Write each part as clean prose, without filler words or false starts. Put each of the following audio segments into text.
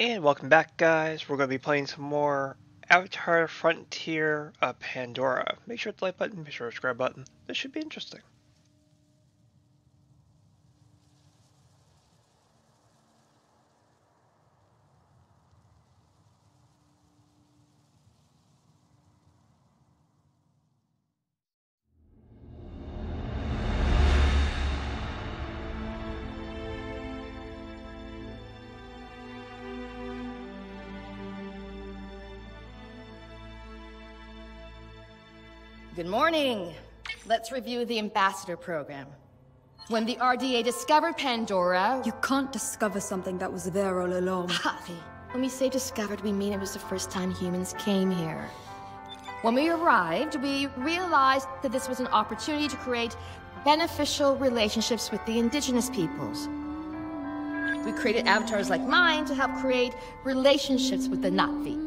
And welcome back, guys. We're going to be playing some more Avatar Frontier Pandora. Make sure to like button, make sure to subscribe button. This should be interesting. Good morning. Let's review the ambassador program. When the RDA discovered Pandora... You can't discover something that was there all along. Hotly. When we say discovered, we mean it was the first time humans came here. When we arrived, we realized that this was an opportunity to create beneficial relationships with the indigenous peoples. We created avatars like mine to help create relationships with the Na'vi.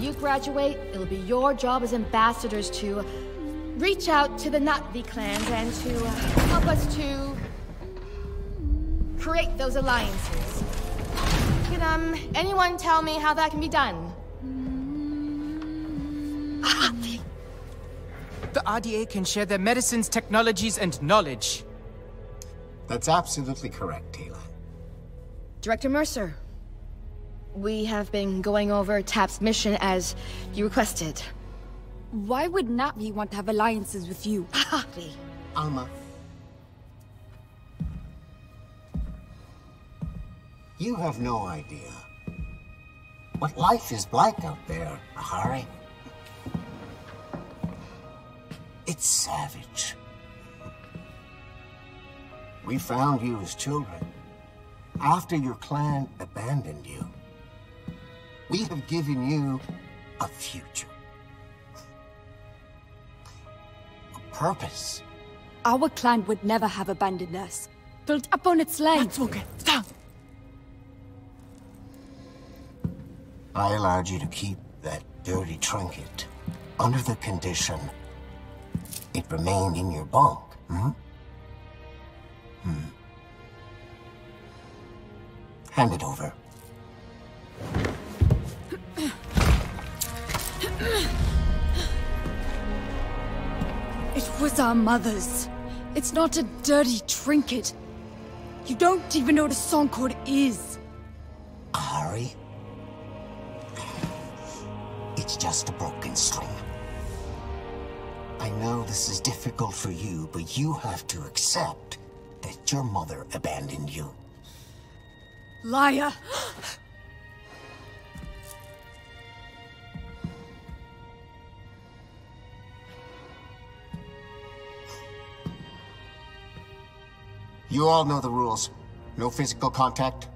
You graduate, it'll be your job as ambassadors to reach out to the Na'vi clans and to help us to create those alliances. Can anyone tell me how that can be done? The RDA can share their medicines, technologies, and knowledge. That's absolutely correct, Taylor. Director Mercer. We have been going over TAP's mission as you requested. Why would Na'vi want to have alliances with you? Alma. You have no idea what life is like out there, Ahari. It's savage. We found you as children after your clan abandoned you. We have given you a future. A purpose. Our clan would never have abandoned us. Built upon its land. I allowed you to keep that dirty trinket under the condition it remained in your bunk, hmm? Hmm. Hand it over. It was our mother's. It's not a dirty trinket. You don't even know what a song chord is. Ahari? It's just a broken string. I know this is difficult for you, but you have to accept that your mother abandoned you. Liar! You all know the rules. No physical contact.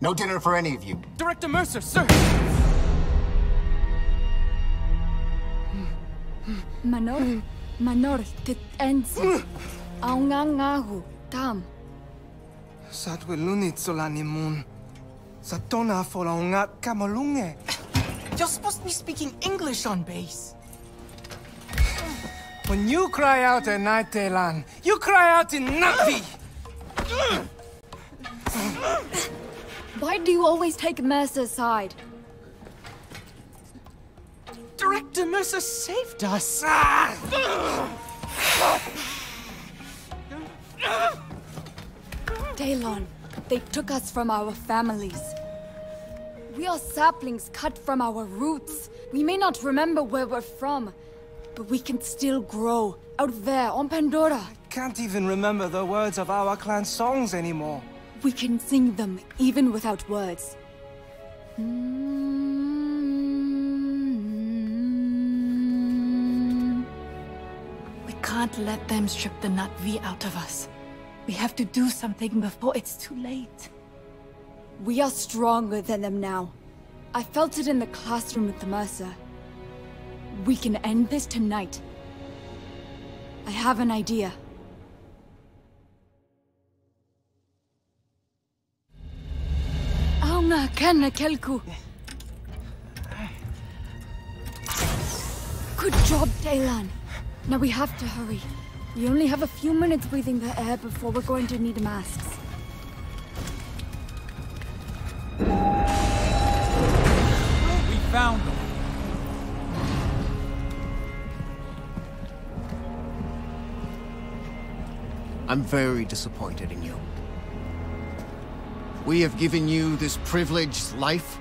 No dinner for any of you. Director Mercer, sir! Manor, get enzi. Aungangahu, tam. Satwilunit solanimun. Satona folaungat kamalunge. You're supposed to be speaking English on base. When you cry out at night, Telan, you cry out in Na'vi! Why do you always take Mercer's side? Director Mercer saved us! Talon, they took us from our families. We are saplings cut from our roots. We may not remember where we're from, but we can still grow, out there, on Pandora. I can't even remember the words of our clan songs anymore. We can sing them, even without words. We can't let them strip the Na'vi out of us. We have to do something before it's too late. We are stronger than them now. I felt it in the classroom with the Mercer. We can end this tonight. I have an idea. Auna kana kelku. Good job, Talan. Now we have to hurry. We only have a few minutes breathing the air before we're going to need masks. I'm very disappointed in you. We have given you this privileged life,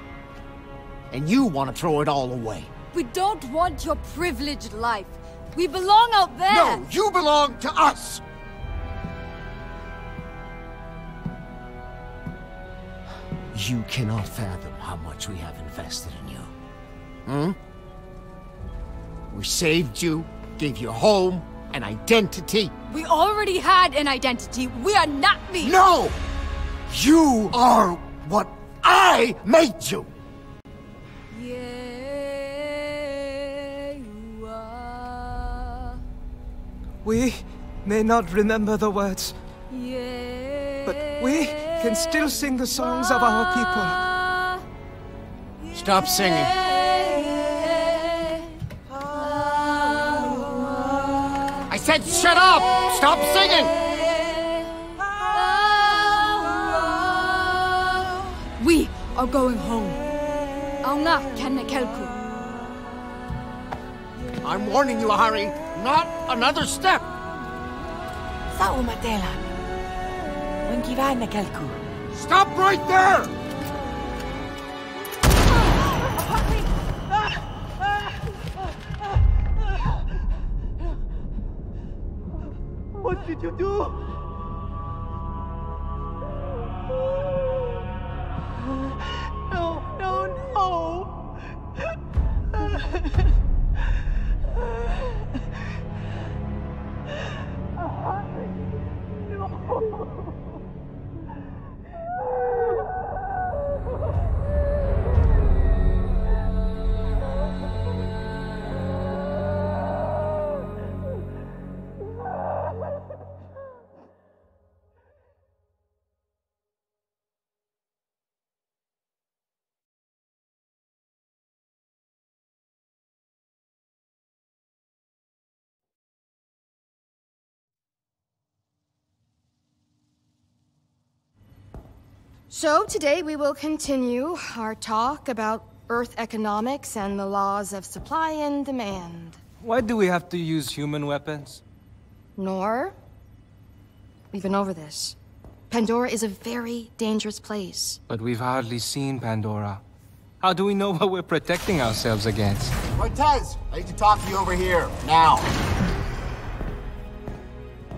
and you want to throw it all away. We don't want your privileged life. We belong out there! No, you belong to us! You cannot fathom how much we have invested in you. Hmm? We saved you, gave you a home, an identity. We already had an identity. We are Na'vi. No! You are what I made you! Yeah, you are. We may not remember the words, yeah, but we can still sing the songs of our people. Yeah. Stop singing. I said shut up! Stop singing! We are going home. I'm warning you, Ahari. Not another step! Stop right there! What did you do? No, no, no! No. So today we will continue our talk about Earth economics and the laws of supply and demand. Why do we have to use human weapons? Nor. We've been over this. Pandora is a very dangerous place. But we've hardly seen Pandora. How do we know what we're protecting ourselves against? Cortez, I need to talk to you over here, now.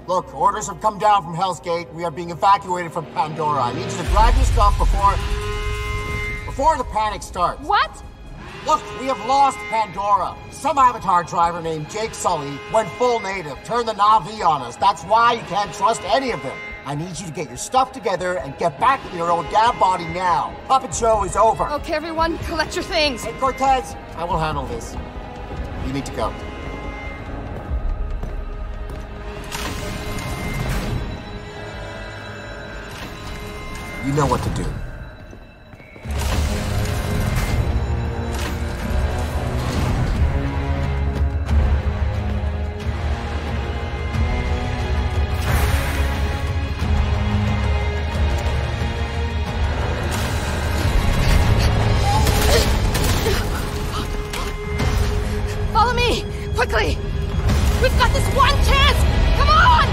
Look, orders have come down from Hell's Gate. We are being evacuated from Pandora. I need you to grab your stuff before the panic starts. What? Look, we have lost Pandora. Some Avatar driver named Jake Sully went full native, turned the Na'vi on us. That's why you can't trust any of them. I need you to get your stuff together and get back to your old dad body now. Puppet show is over. Okay, everyone, collect your things. Hey, Cortez, I will handle this. You need to go. You know what to do. Follow me! Quickly! We've got this one chance! Come on!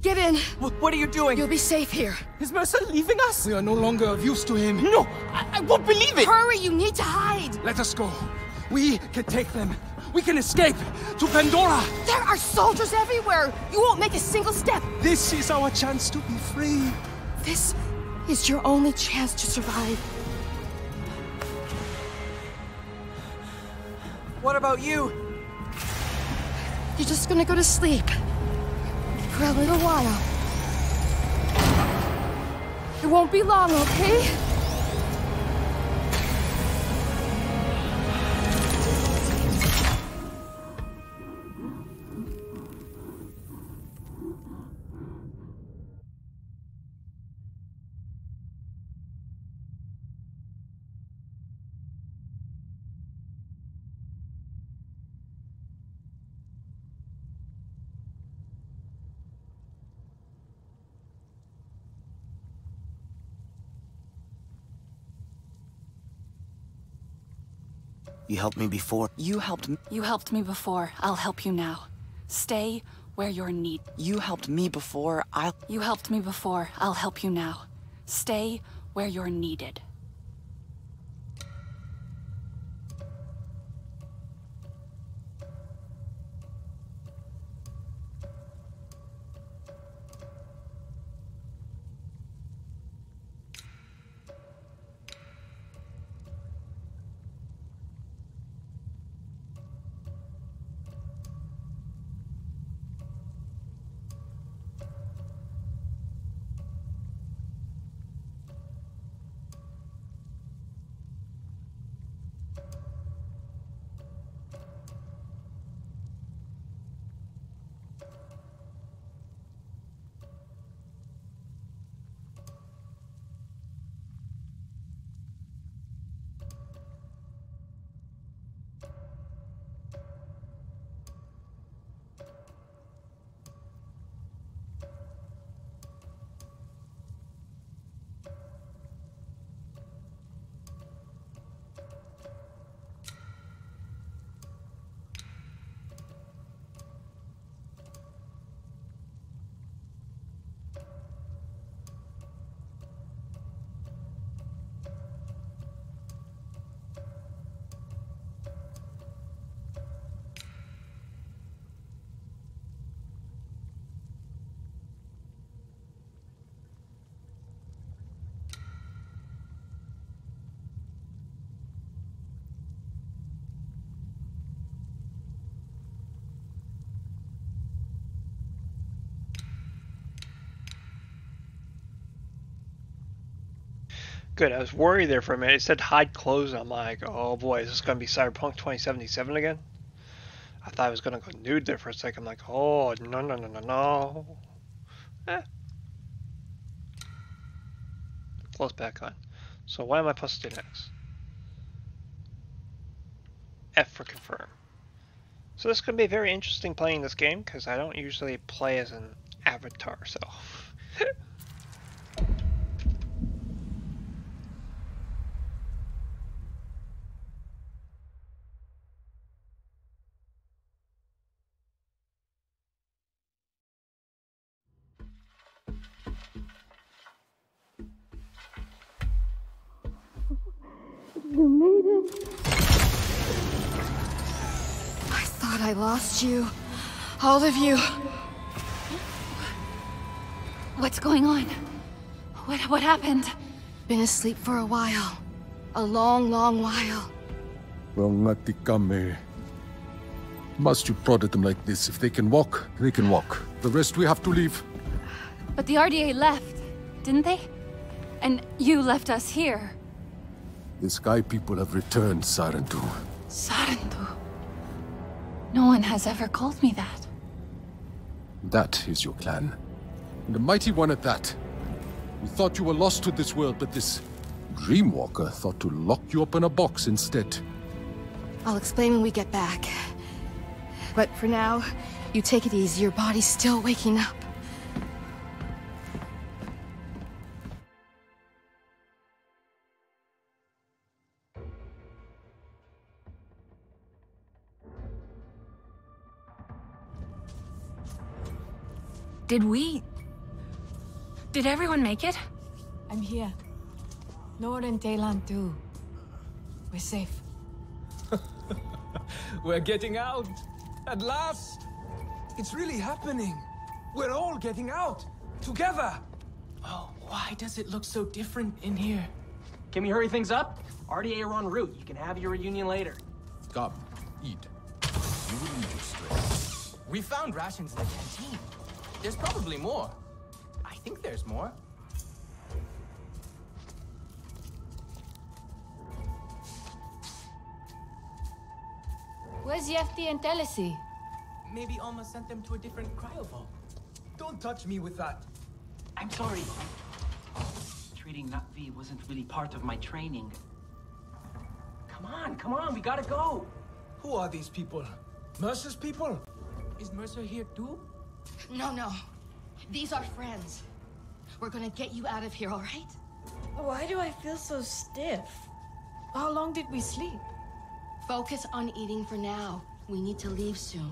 Give in! What are you doing? You'll be safe here. Is Mercer leaving us? We are no longer of use to him. No! I won't believe it! Hurry! You need to hide! Let us go. We can take them. We can escape to Pandora! There are soldiers everywhere! You won't make a single step! This is our chance to be free. This is your only chance to survive. What about you? You're just gonna go to sleep. For a little while. It won't be long, okay? You helped me before. You helped me before. I'll help you now. Stay where you're in need. You helped me before, You helped me before, I'll help you now. Stay where you're needed. Good, I was worried there for a minute. It said hide clothes, and I'm like, oh boy, is this going to be Cyberpunk 2077 again? I thought I was going to go nude there for a second. I'm like, oh, no, no, no, no, no. Eh. Clothes back on. So what am I supposed to do next? F for confirm. So this could be very interesting playing this game, because I don't usually play as an avatar, so... I lost you. All of you. What's going on? What happened? Been asleep for a while. A long, long while. Must you prod at them like this? If they can walk, they can walk. The rest we have to leave. But the RDA left, didn't they? And you left us here. The Sky People have returned, Sarentu. Sarentu? No one has ever called me that. That is your clan. And a mighty one at that. We thought you were lost to this world, but this Dreamwalker thought to lock you up in a box instead. I'll explain when we get back. But for now, you take it easy. Your body's still waking up. Did everyone make it? I'm here. Nord and Daylan too. We're safe. We're getting out! At last! It's really happening! We're all getting out! Together! Oh, why does it look so different in here? Can we hurry things up? RDA are en route. You can have your reunion later. Come, eat. You will need your strength. We found rations in the canteen. There's probably more. I think there's more. Where's Yefti and Telesi? Maybe Alma sent them to a different cryovault. Don't touch me with that. I'm sorry. Treating Na'vi wasn't really part of my training. Come on, we gotta go. Who are these people? Mercer's people? Is Mercer here too? No. These are friends. We're gonna get you out of here, all right? Why do I feel so stiff? How long did we sleep? Focus on eating for now. We need to leave soon.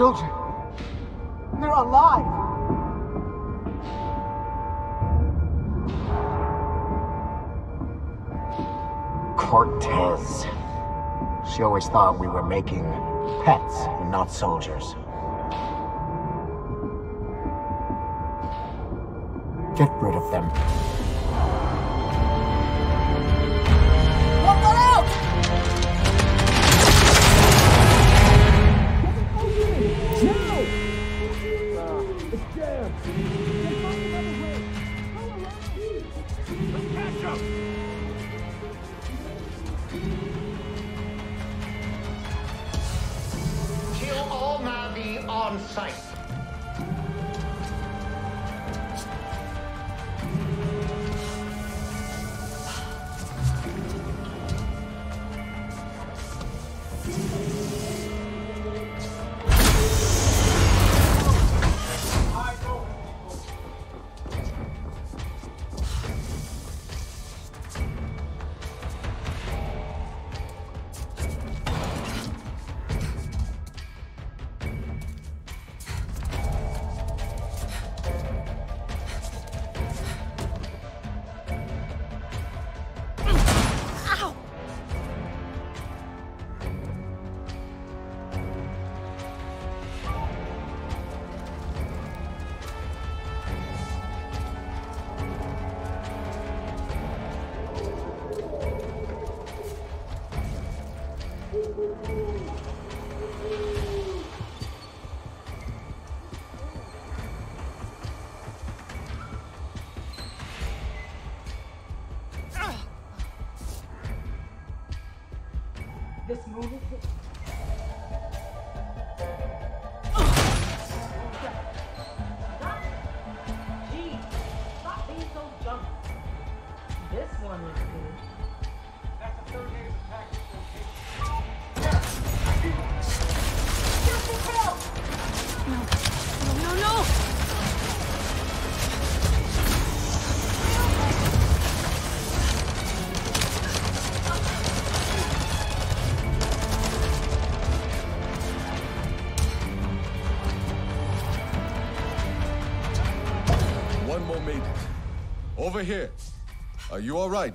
children. They're alive. Cortez. She always thought we were making pets and not soldiers. Get rid of them. Over here. Are you all right?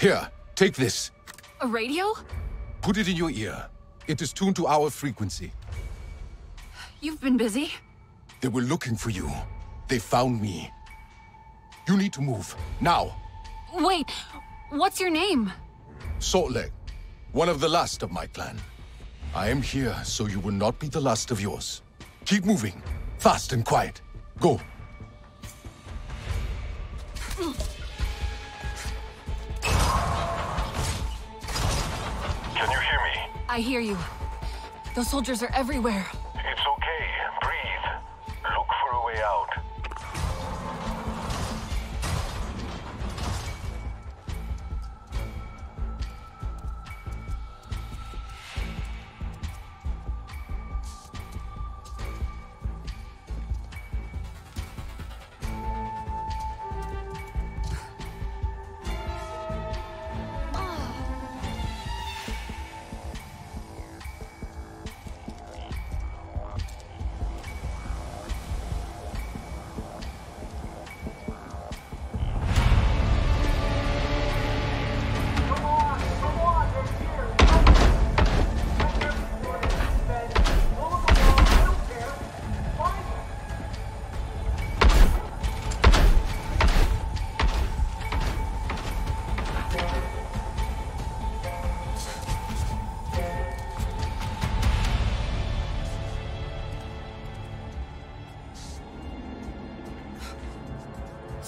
Here, take this. A radio? Put it in your ear. It is tuned to our frequency. You've been busy. They were looking for you. They found me. You need to move. Now. Wait. What's your name? Salt Lake. One of the last of my clan. I am here, so you will not be the last of yours. Keep moving. Fast and quiet. Go. Can you hear me? I hear you. Those soldiers are everywhere. It's okay. Breathe. Look for a way out.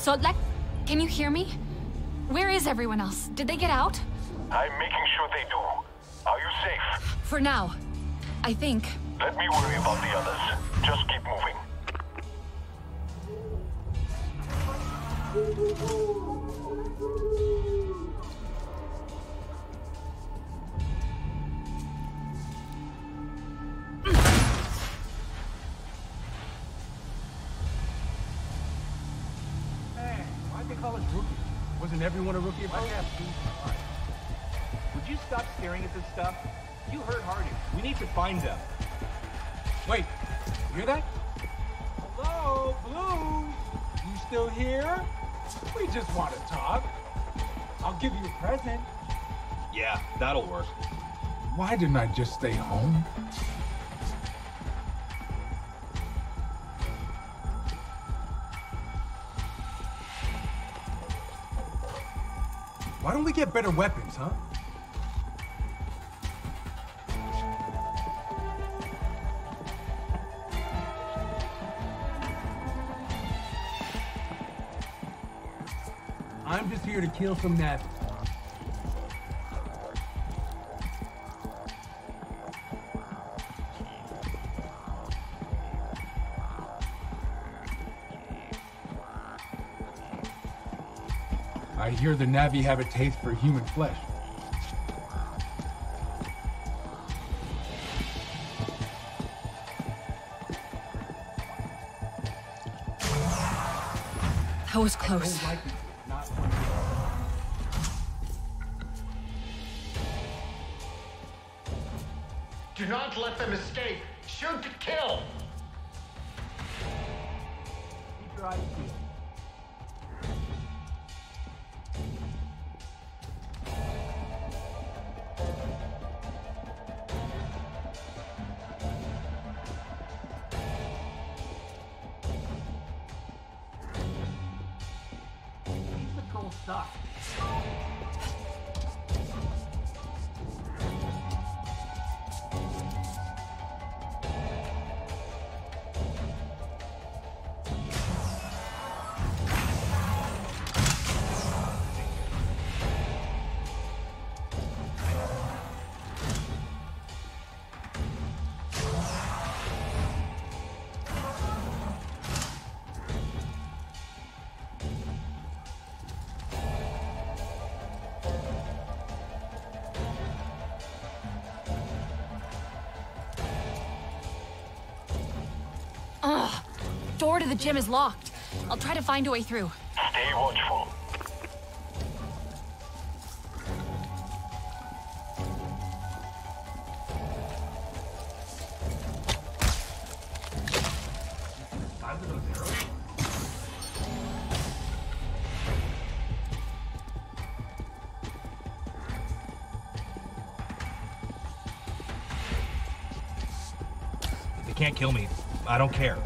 Sotlek, can you hear me? Where is everyone else? Did they get out? I'm making sure they do. Are you safe? For now, I think. Let me worry about the others. Just keep moving. Wasn't everyone a rookie? Could you stop staring at this stuff? You hurt Hardy. We need to find them. Wait, you hear that? Hello, Blue? You still here? We just want to talk. I'll give you a present. Yeah, that'll work. Why didn't I just stay home? Why don't we get better weapons, huh? I'm just here to kill some Na'vi. I hear the Na'vi have a taste for human flesh. That was close. Do not let them escape. Shoot to kill. Keep your eyes peeled. The door to the gym is locked. I'll try to find a way through. Stay watchful. If they can't kill me, I don't care.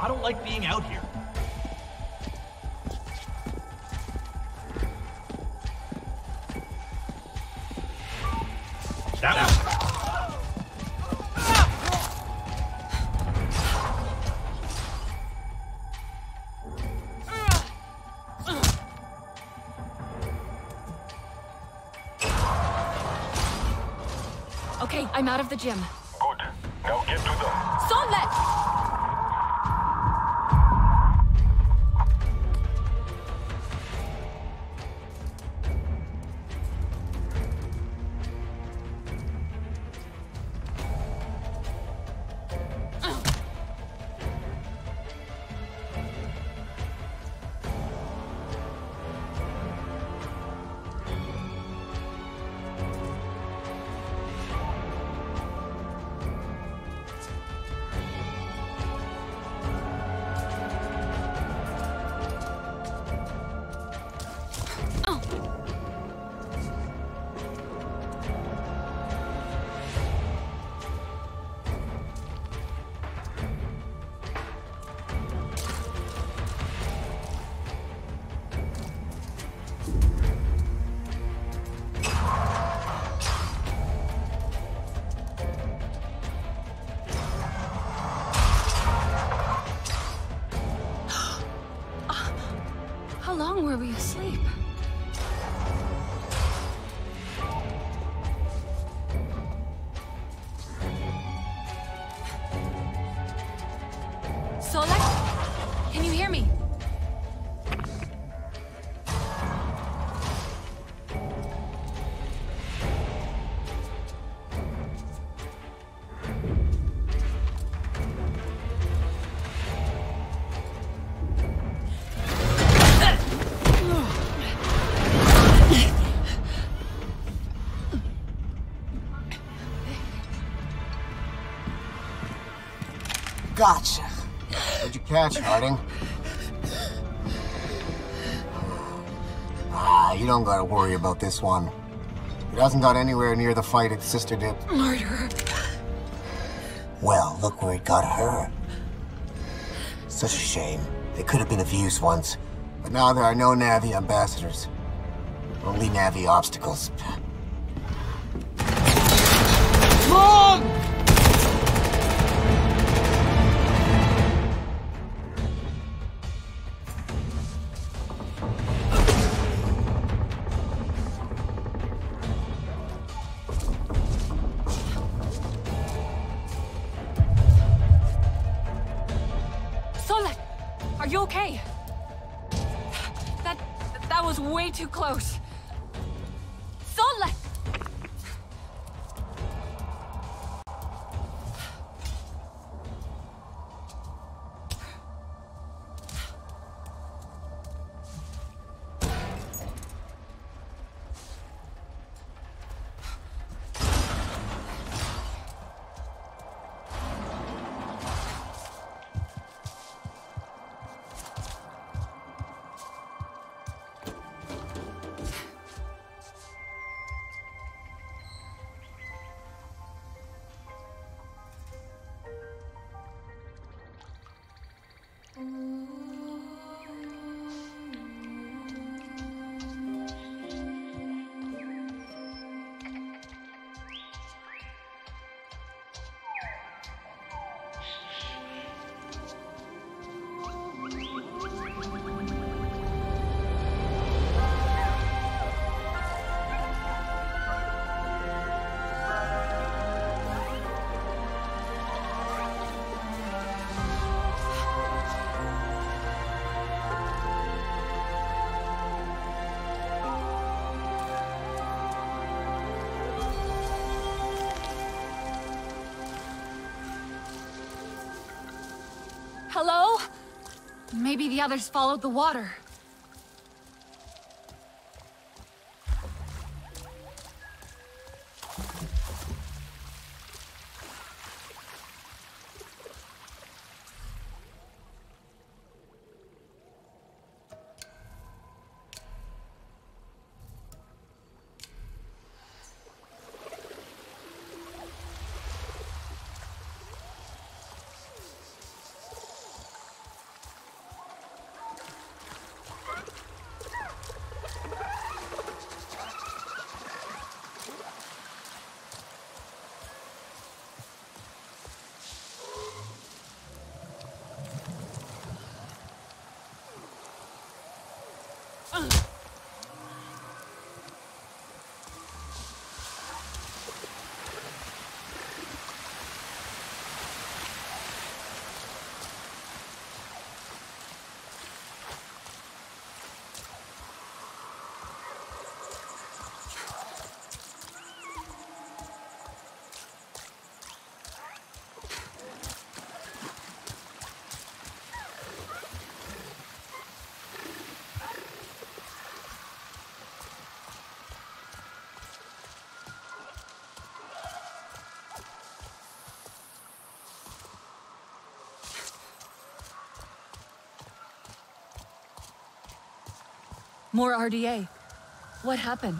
I don't like being out here. Okay, I'm out of the gym. Good. Now get to them. Sonlet! Gotcha. What'd you catch, Harding? Ah, you don't gotta worry about this one. It hasn't got anywhere near the fight its sister did. Murderer. Well, look where it got her. Such a shame. They could have been of use once, but now there are no Na'vi ambassadors. Only Na'vi obstacles. Wrong! Too close. Sola! Hello? Maybe the others followed the water. More RDA. What happened?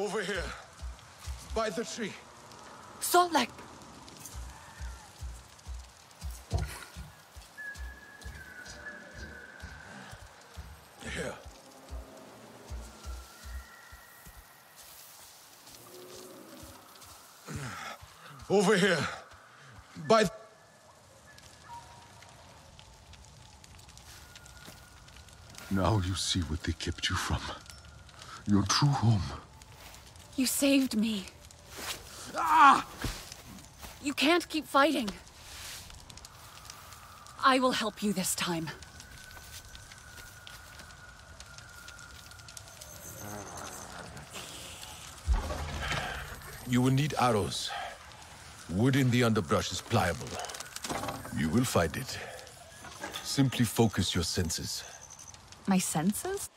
Over here. By the tree. Salt Lake. Here. Over here. By the... Now you see what they kept you from. Your true home. You saved me. Ah! You can't keep fighting. I will help you this time. You will need arrows. Wood in the underbrush is pliable. You will find it. Simply focus your senses. My senses?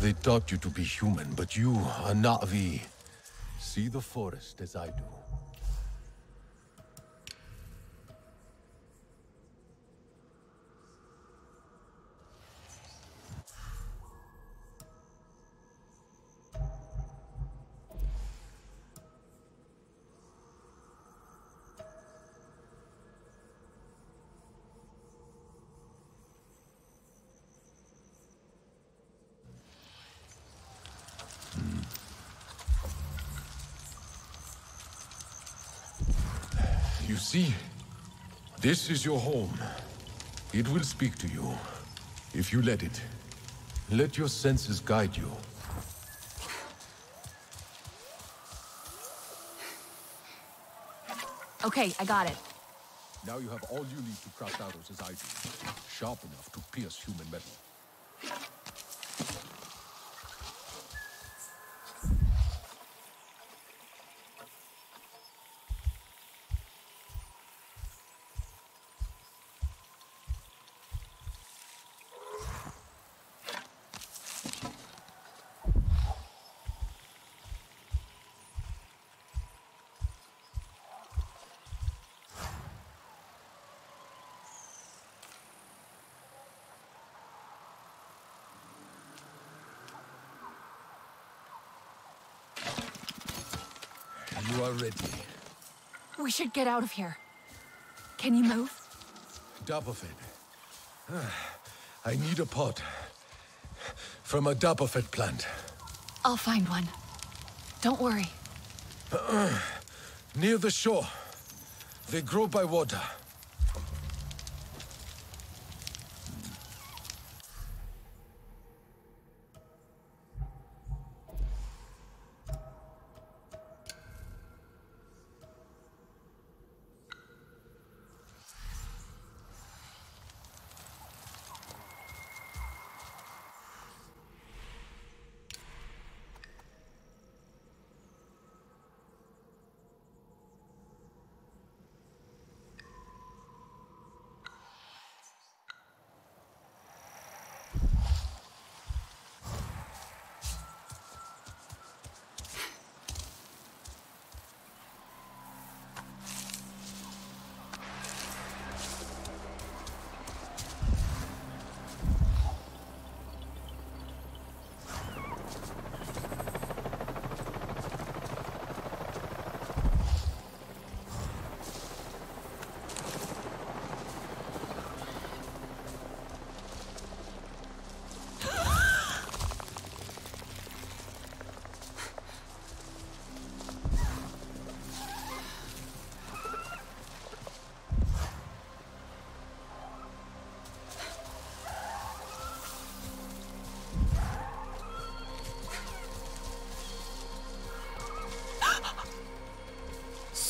They taught you to be human, but you are Na'vi. See the forest as I do. See, this is your home. It will speak to you, if you let it. Let your senses guide you. Okay, I got it. Now you have all you need to craft arrows as I do. Sharp enough to pierce human metal. You are ready. We should get out of here. Can you move? Dapafed. I need a pot. From a Dapafed plant. I'll find one. Don't worry. Near the shore. They grow by water.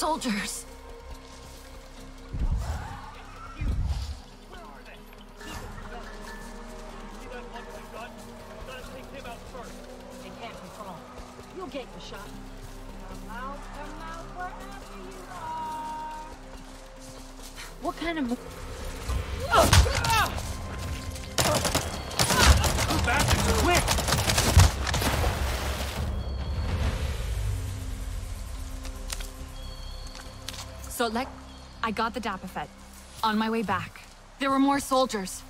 Soldiers! What kind of... So, I got the Dapafed. On my way back, there were more soldiers.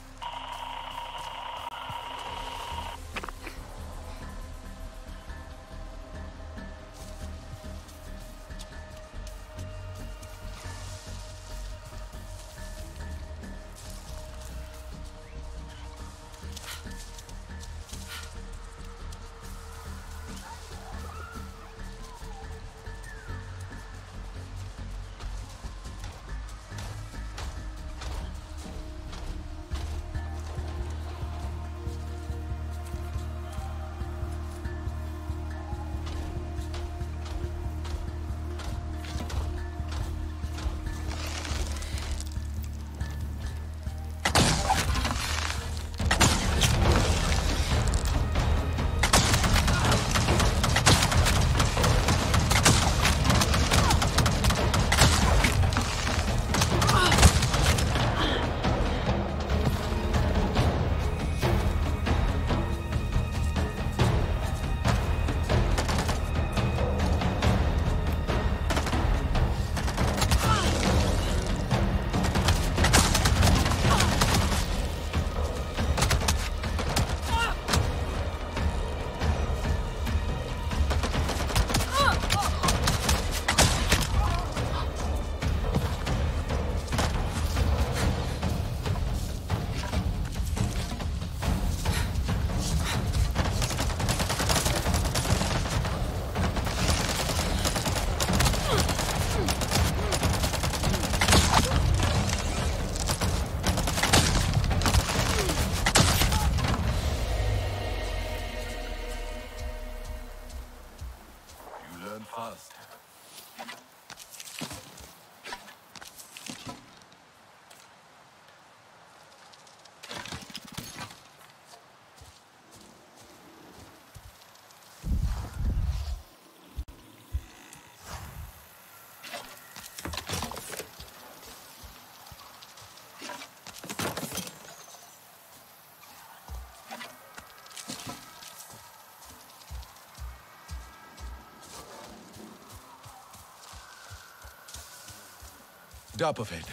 DAP of it.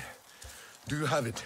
Do you have it?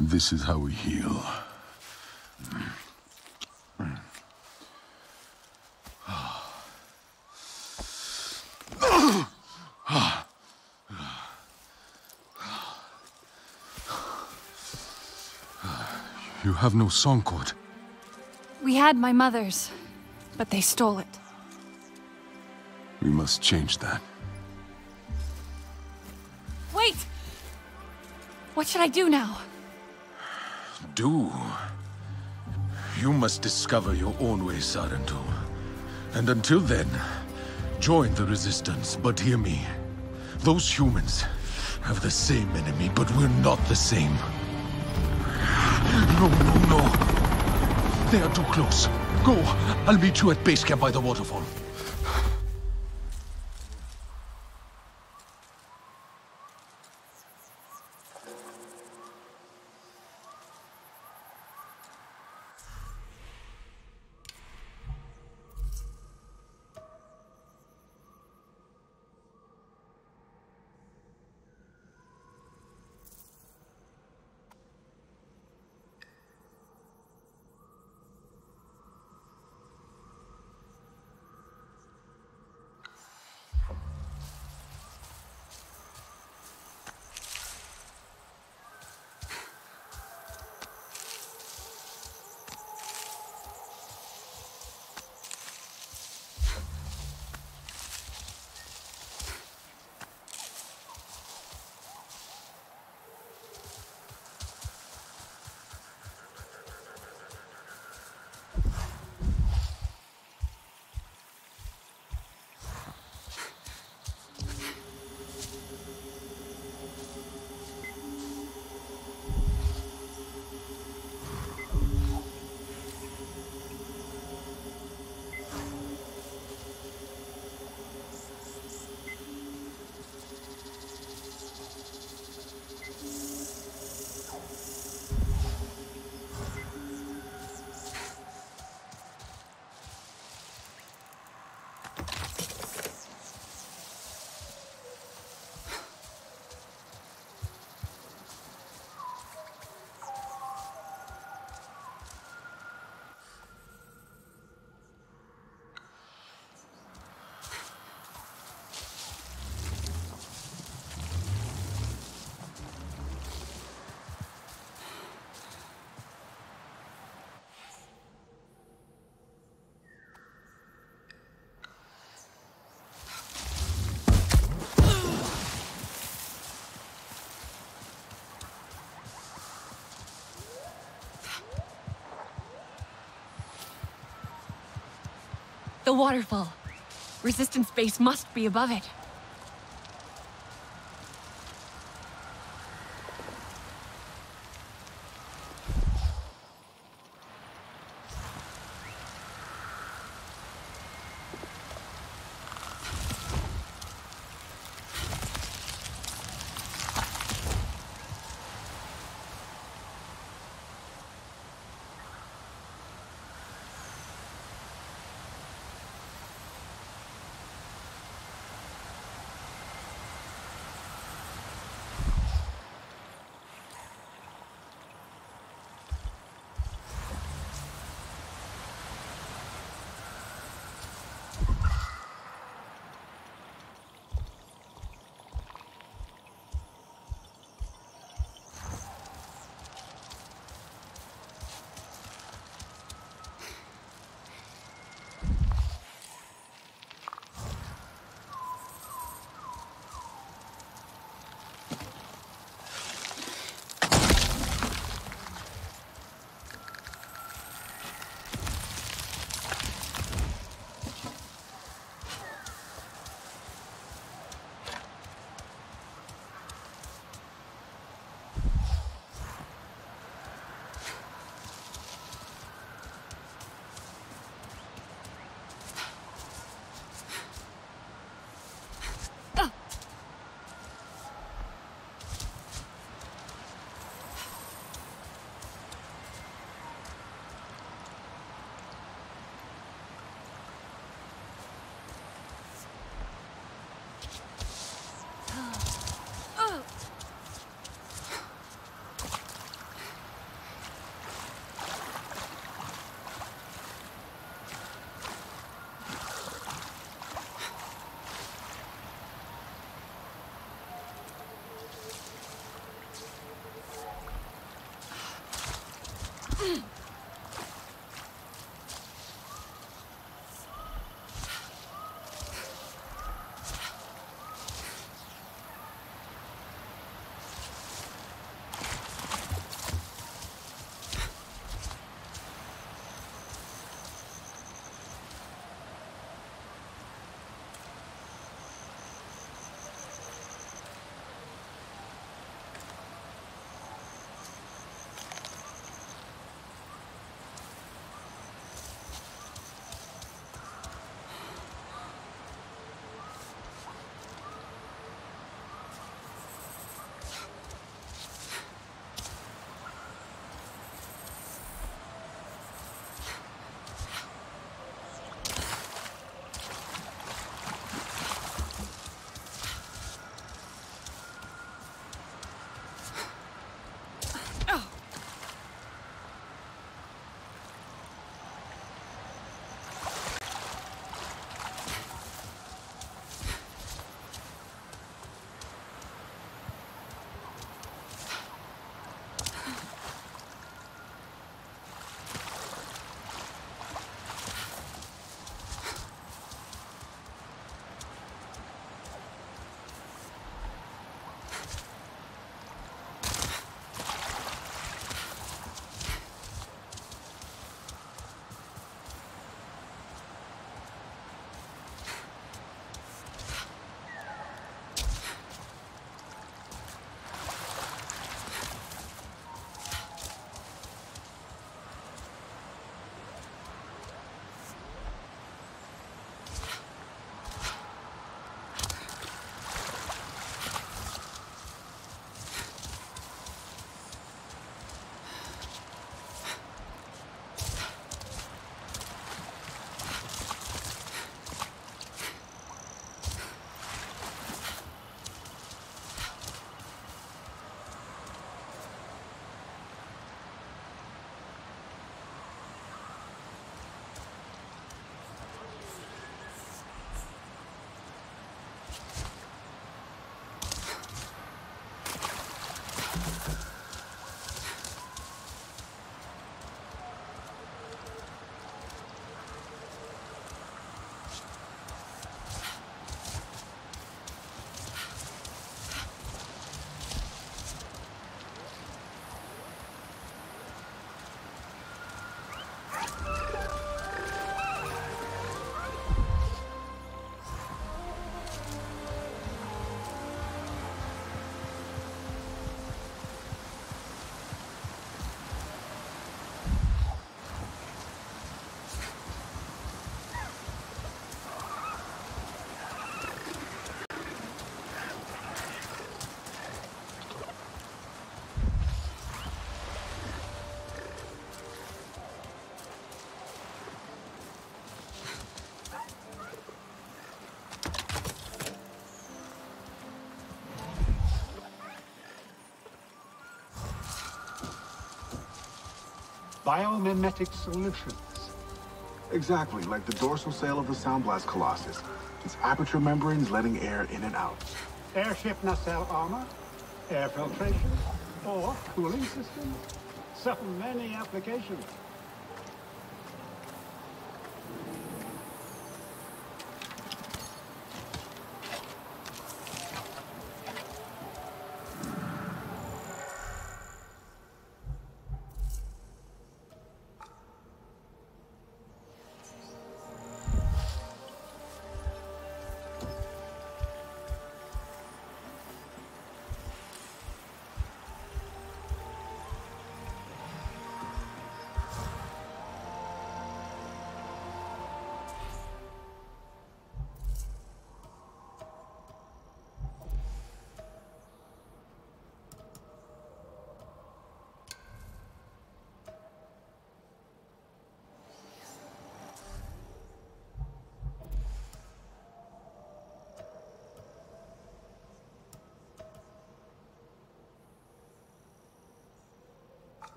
This is how we heal. You have no song chord. We had my mother's, but they stole it. We must change that. Wait! What should I do now? Do? You must discover your own way, Sarentu. And until then, join the resistance. But hear me. Those humans have the same enemy, but we're not the same. No, no, no. They are too close. Go. I'll meet you at base camp by the waterfall. The waterfall. Resistance base must be above it. Biomimetic solutions. Exactly, like the dorsal sail of the Soundblast Colossus. Its aperture membranes letting air in and out. Airship nacelle armor, air filtration, or cooling system. So many applications.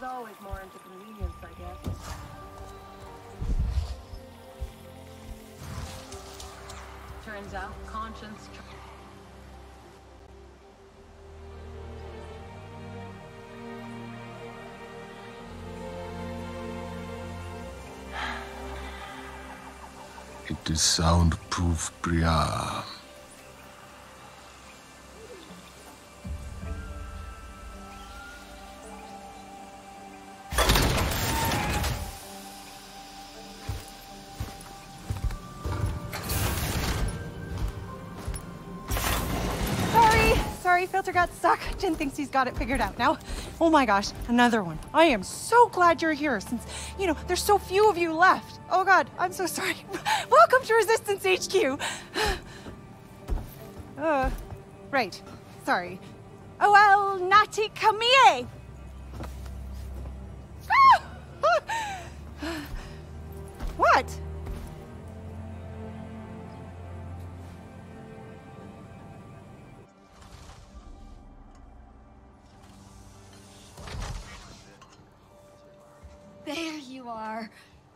Always more into convenience, I guess. Turns out, conscience. It is soundproof, Priya. Got stuck. Jin thinks he's got it figured out now. Oh my gosh, another one. I am so glad you're here since, you know, there's so few of you left. Oh God, I'm so sorry. Welcome to Resistance HQ. Right. Sorry. Oh well, Nati Kamie. What?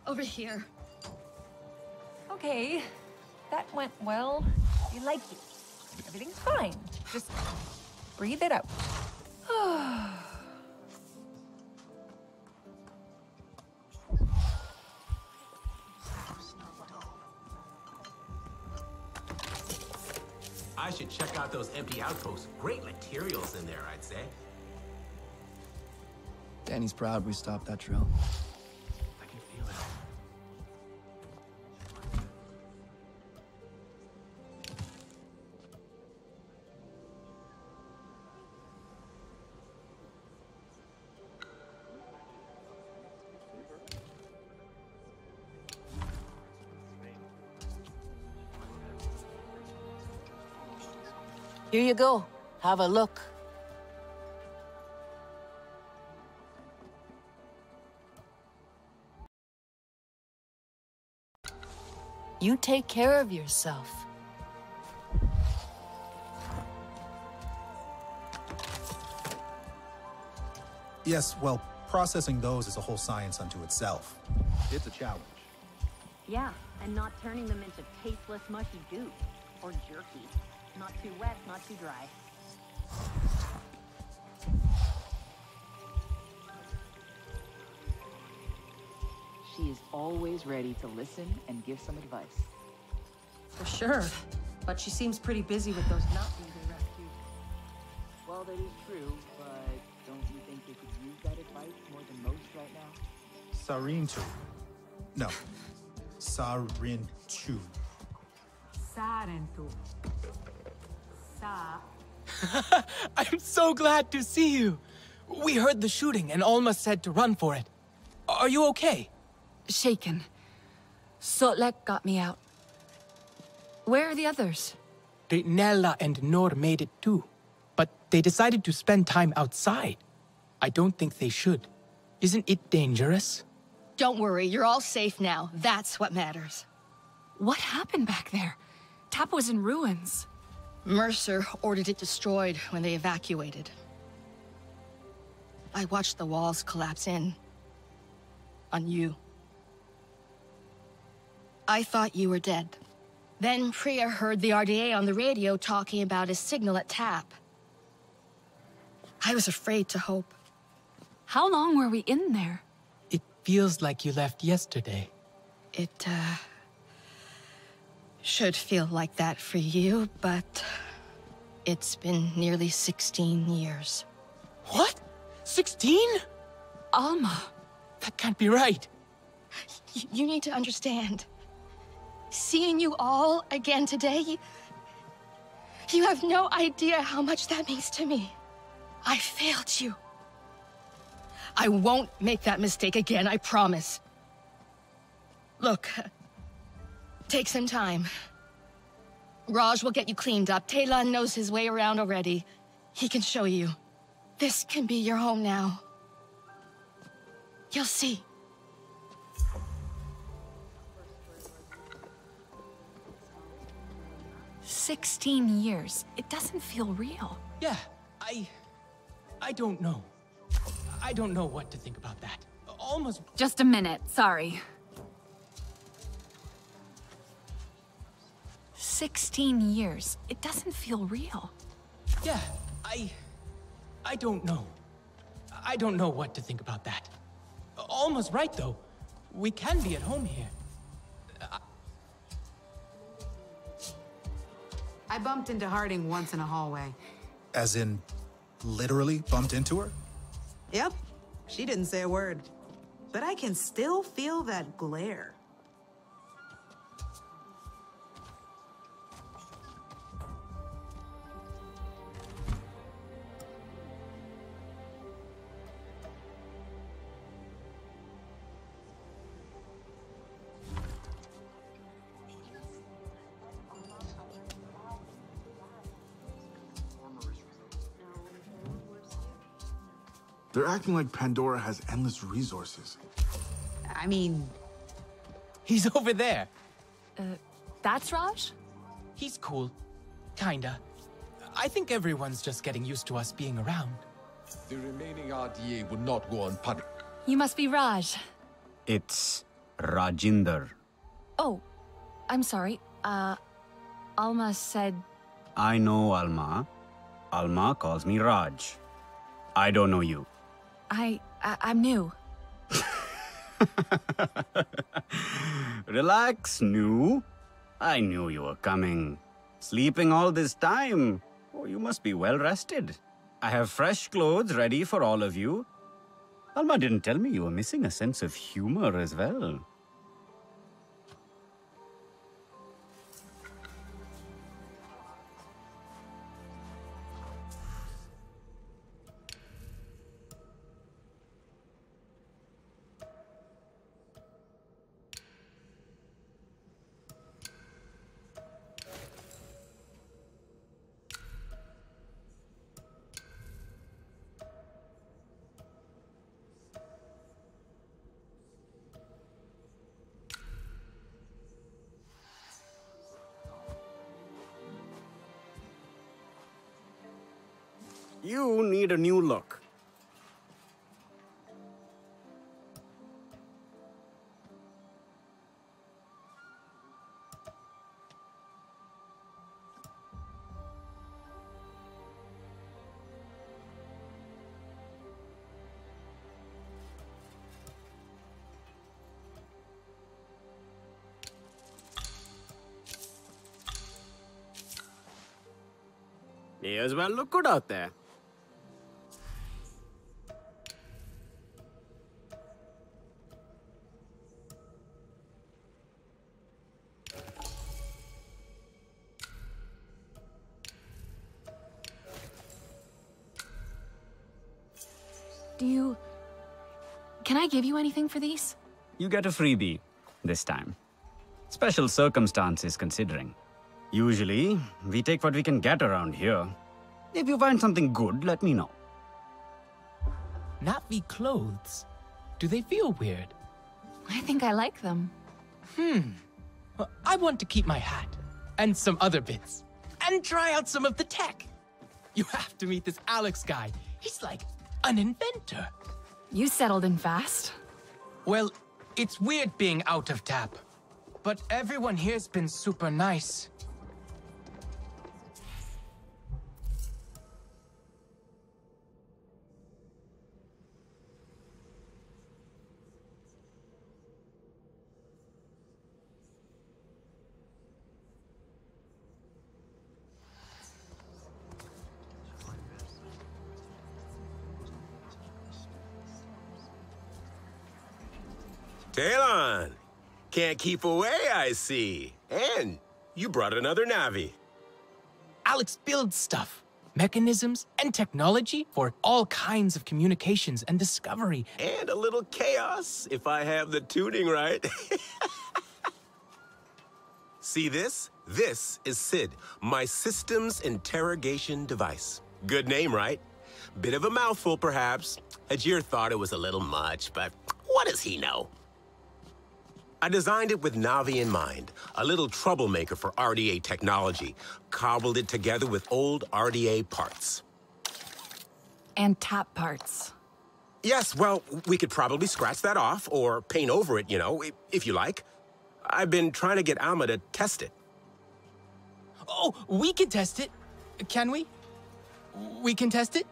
Over here. Okay, that went well. You like it. Everything's fine. Just breathe it out. I should check out those empty outposts. Great materials in there, I'd say. Danny's proud we stopped that drill. Here you go. Have a look. You take care of yourself. Yes, well, processing those is a whole science unto itself. It's a challenge. Yeah, and not turning them into tasteless mushy goo. Or jerky. Not too wet, not too dry. She is always ready to listen and give some advice. For sure. But she seems pretty busy with those Na'vi they rescued. Well, that is true, but don't you think they could use that advice more than most right now? Sarentu. No. Sarentu. Sarentu. Sa. I'm so glad to see you. We heard the shooting and Alma said to run for it. Are you okay? Shaken. Sotlek got me out. Where are the others? Nella and Nor made it too, but they decided to spend time outside. I don't think they should. Isn't it dangerous? Don't worry, you're all safe now. That's what matters. What happened back there? TAP was in ruins. Mercer ordered it destroyed when they evacuated. I watched the walls collapse in. On you. I thought you were dead. Then Priya heard the RDA on the radio talking about his signal at TAP. I was afraid to hope. How long were we in there? It feels like you left yesterday. It, should feel like that for you, but it's been nearly 16 years. What? 16? Alma, that can't be right. You need to understand. Seeing you all again today, you have no idea how much that means to me. I failed you. I won't make that mistake again, I promise. Look. Take some time. Raj will get you cleaned up. Talan knows his way around already. He can show you. This can be your home now. You'll see. "16 years. It doesn't feel real." Yeah, I don't know. I don't know what to think about that. Almost... Just a minute, sorry. 16 years. It doesn't feel real. Yeah, I don't know. I don't know what to think about that. Almost right, though. We can be at home here. I bumped into Harding once in a hallway. As in, literally bumped into her? Yep. She didn't say a word. But I can still feel that glare. They're acting like Pandora has endless resources. I mean... He's over there. That's Raj? He's cool. Kinda. I think everyone's just getting used to us being around. The remaining RDA would not go unpunished. You must be Raj. It's... Rajinder. Oh. I'm sorry. Alma said... I know Alma. Alma calls me Raj. I don't know you. I'm new. Relax, new. I knew you were coming. Sleeping all this time. Oh, you must be well rested. I have fresh clothes ready for all of you. Alma didn't tell me you were missing a sense of humor as well. You need a new look. May as well look good out there. Can I give you anything for these? You get a freebie this time. Special circumstances considering. Usually, we take what we can get around here. If you find something good, let me know. Na'vi clothes? Do they feel weird? I think I like them. Well, I want to keep my hat, and some other bits, and try out some of the tech. You have to meet this Alex guy. He's like an inventor. You settled in fast. Well, it's weird being out of TAP, but everyone here's been super nice. Talon! Can't keep away, I see. And you brought another Na'vi. Alex builds stuff. Mechanisms and technology for all kinds of communications and discovery. And a little chaos, if I have the tuning right. See this? This is Sid, my systems interrogation device. Good name, right? Bit of a mouthful, perhaps. Hajir thought it was a little much, but what does he know? I designed it with Na'vi in mind, a little troublemaker for RDA technology, cobbled it together with old RDA parts. And TAP parts. Yes, well, we could probably scratch that off or paint over it, you know, if you like. I've been trying to get Alma to test it. Oh, we can test it. Can we? We can test it?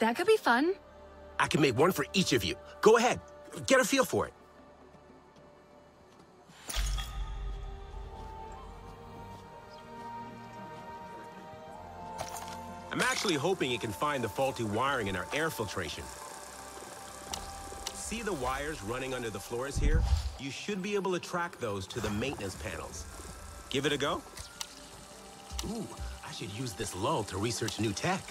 That could be fun. I can make one for each of you. Go ahead, get a feel for it. I'm actually hoping it can find the faulty wiring in our air filtration. See the wires running under the floors here? You should be able to track those to the maintenance panels. Give it a go. Ooh, I should use this lull to research new tech.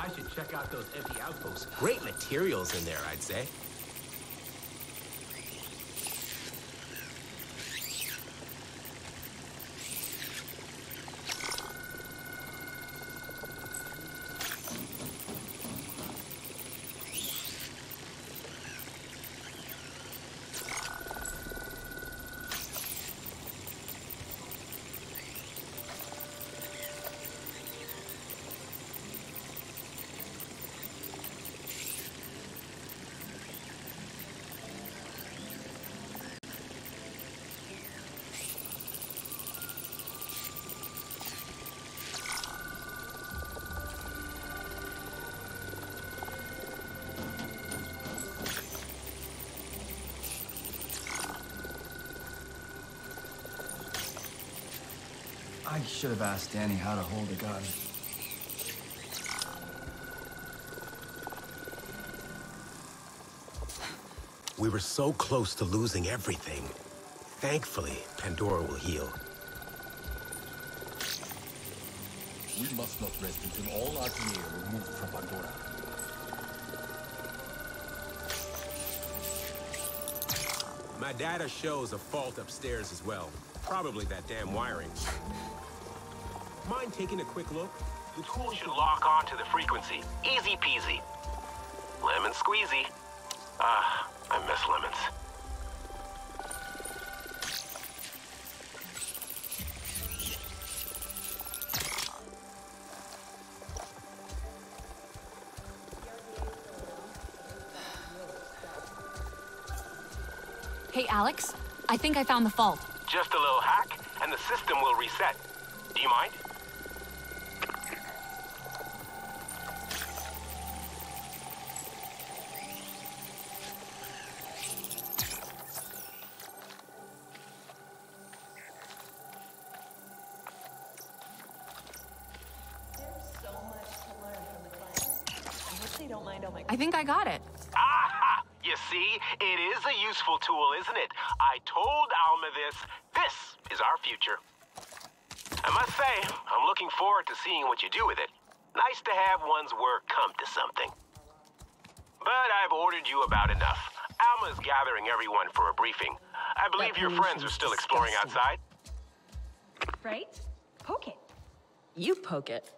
I should check out those empty outposts. Great materials in there, I'd say. I should have asked Danny how to hold a gun. We were so close to losing everything. Thankfully, Pandora will heal. We must not rest until all RDA are removed from Pandora. My data shows a fault upstairs as well. Probably that damn wiring. Mind taking a quick look? The tool should lock onto the frequency. Easy peasy. Lemon squeezy. Ah, I miss lemons. Hey, Alex, I think I found the fault. Just a little hack, and the system will reset. Do you mind? There's so much to learn from the clients. I hope they don't mind all my... I think I got it. Aha! You see, it is a useful tool, isn't it? I told Alma this. This is our future. I must say, I'm looking forward to seeing what you do with it. Nice to have one's work come to something. But I've ordered you about enough. Alma's gathering everyone for a briefing. I believe your friends are still exploring outside. Right? Poke it. You poke it.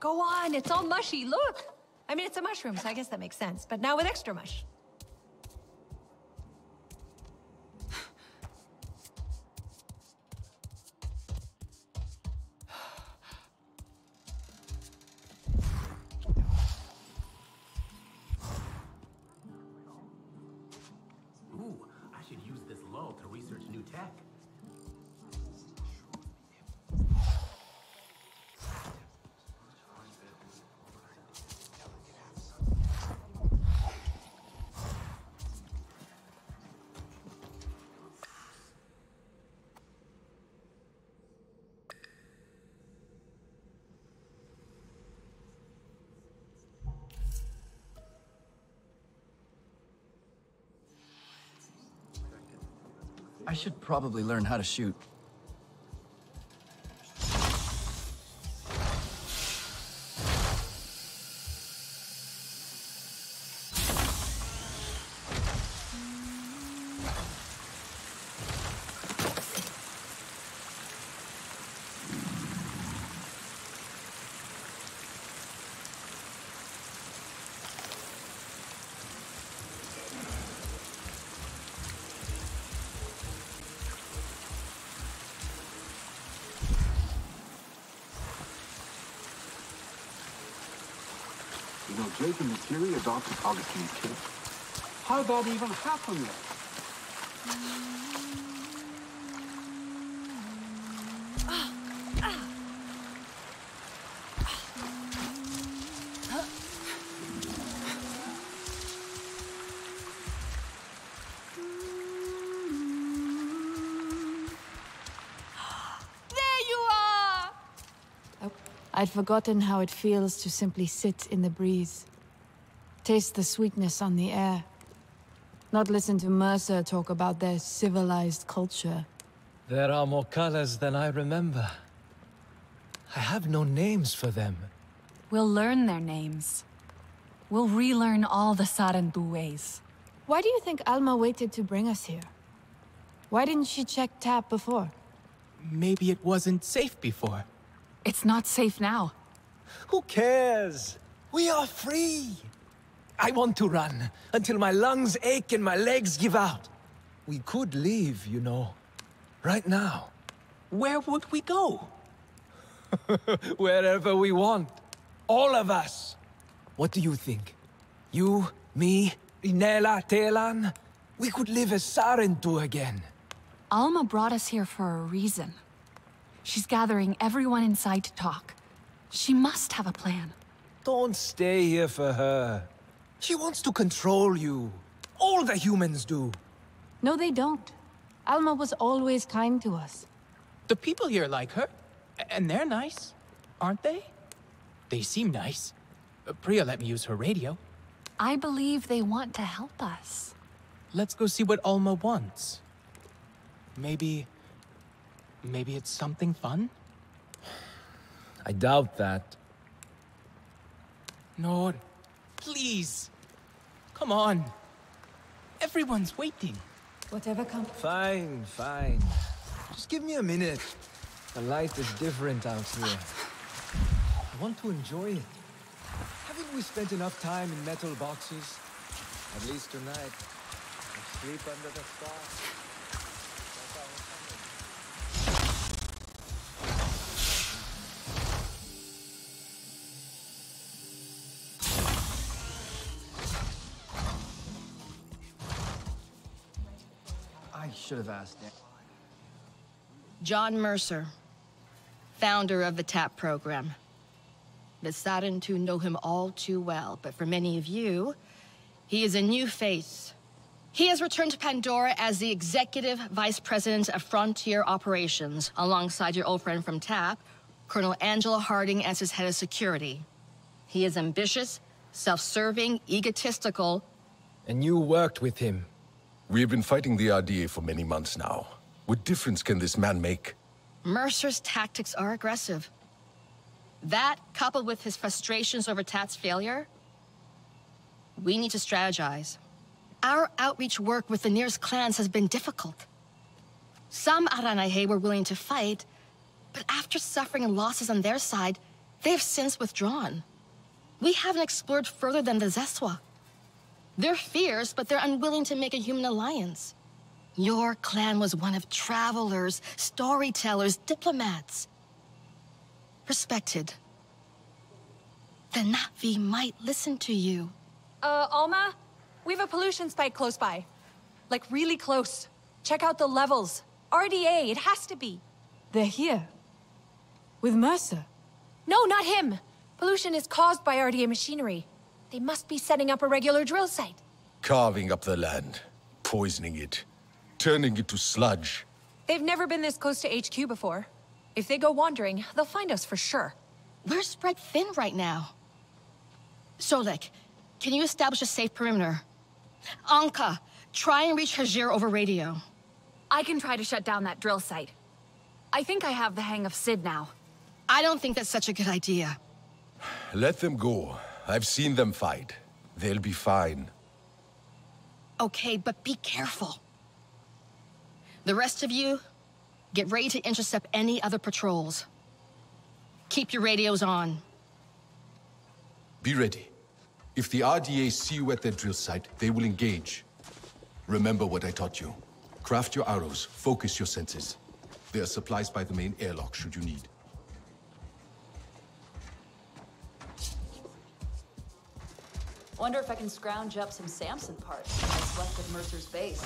Go on, it's all mushy, look. I mean, it's a mushroom, so I guess that makes sense, but now with extra mush. Ooh, I should use this lull to research new tech. I should probably learn how to shoot. You know, Jake and the theory adopted Augustine's kid. How about even half of it? I'd forgotten how it feels to simply sit in the breeze. Taste the sweetness on the air. Not listen to Mercer talk about their civilized culture. There are more colors than I remember. I have no names for them. We'll learn their names. We'll relearn all the Sarentu ways. Why do you think Alma waited to bring us here? Why didn't she check TAP before? Maybe it wasn't safe before. It's not safe now. Who cares? We are free. I want to run until my lungs ache and my legs give out. We could leave, you know, right now. Where would we go? Wherever we want. All of us. What do you think? You, me, Inela, Telan? We could live as Sarentu again. Alma brought us here for a reason. She's gathering everyone inside to talk. She must have a plan. Don't stay here for her. She wants to control you. All the humans do. No, they don't. Alma was always kind to us. The people here like her, and they're nice, aren't they? They seem nice. Priya let me use her radio. I believe they want to help us. Let's go see what Alma wants. Maybe it's something fun? I doubt that. Nor, please. Come on. Everyone's waiting. Whatever comes. Fine, fine. Just give me a minute. The light is different out here. I want to enjoy it. Haven't we spent enough time in metal boxes? At least tonight. I sleep under the stars. Should have asked him. John Mercer, founder of the TAP program. The Sarentu know him all too well, but for many of you, he is a new face. He has returned to Pandora as the Executive Vice President of Frontier Operations, alongside your old friend from TAP, Colonel Angela Harding, as his head of security. He is ambitious, self-serving, egotistical. And you worked with him. We have been fighting the RDA for many months now. What difference can this man make? Mercer's tactics are aggressive. That, coupled with his frustrations over TAP's failure, we need to strategize. Our outreach work with the nearest clans has been difficult. Some Aranahe were willing to fight, but after suffering losses on their side, they have since withdrawn. We haven't explored further than the Zeswa. They're fierce, but they're unwilling to make a human alliance. Your clan was one of travelers, storytellers, diplomats. Respected. The Na'vi might listen to you. Alma? We have a pollution spike close by. Like, really close. Check out the levels. RDA, it has to be. They're here. With Mercer. No, not him! Pollution is caused by RDA machinery. They must be setting up a regular drill site. Carving up the land, poisoning it, turning it to sludge. They've never been this close to HQ before. If they go wandering, they'll find us for sure. We're spread thin right now. Solek, can you establish a safe perimeter? Anka, try and reach Hajir over radio. I can try to shut down that drill site. I think I have the hang of Sid now. I don't think that's such a good idea. Let them go. I've seen them fight. They'll be fine. Okay, but be careful. The rest of you, get ready to intercept any other patrols. Keep your radios on. Be ready. If the RDA see you at their drill site, they will engage. Remember what I taught you. Craft your arrows, focus your senses. There are supplies by the main airlock should you need. Wonder if I can scrounge up some Samson parts that's left of Mercer's base.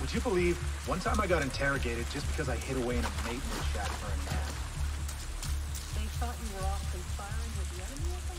Would you believe, one time I got interrogated just because I hid away in a maintenance shack for a nap. They thought you were off conspiring with the enemy or something?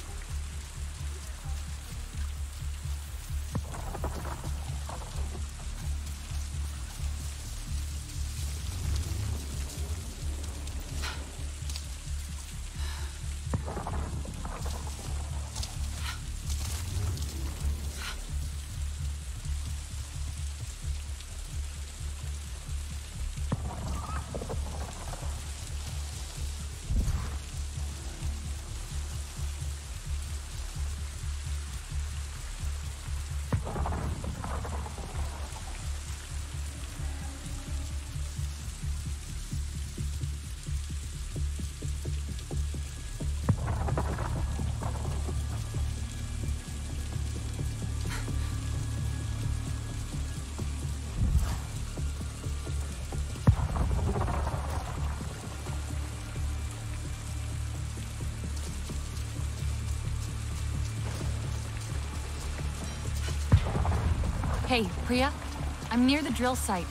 Hey, Priya, I'm near the drill site.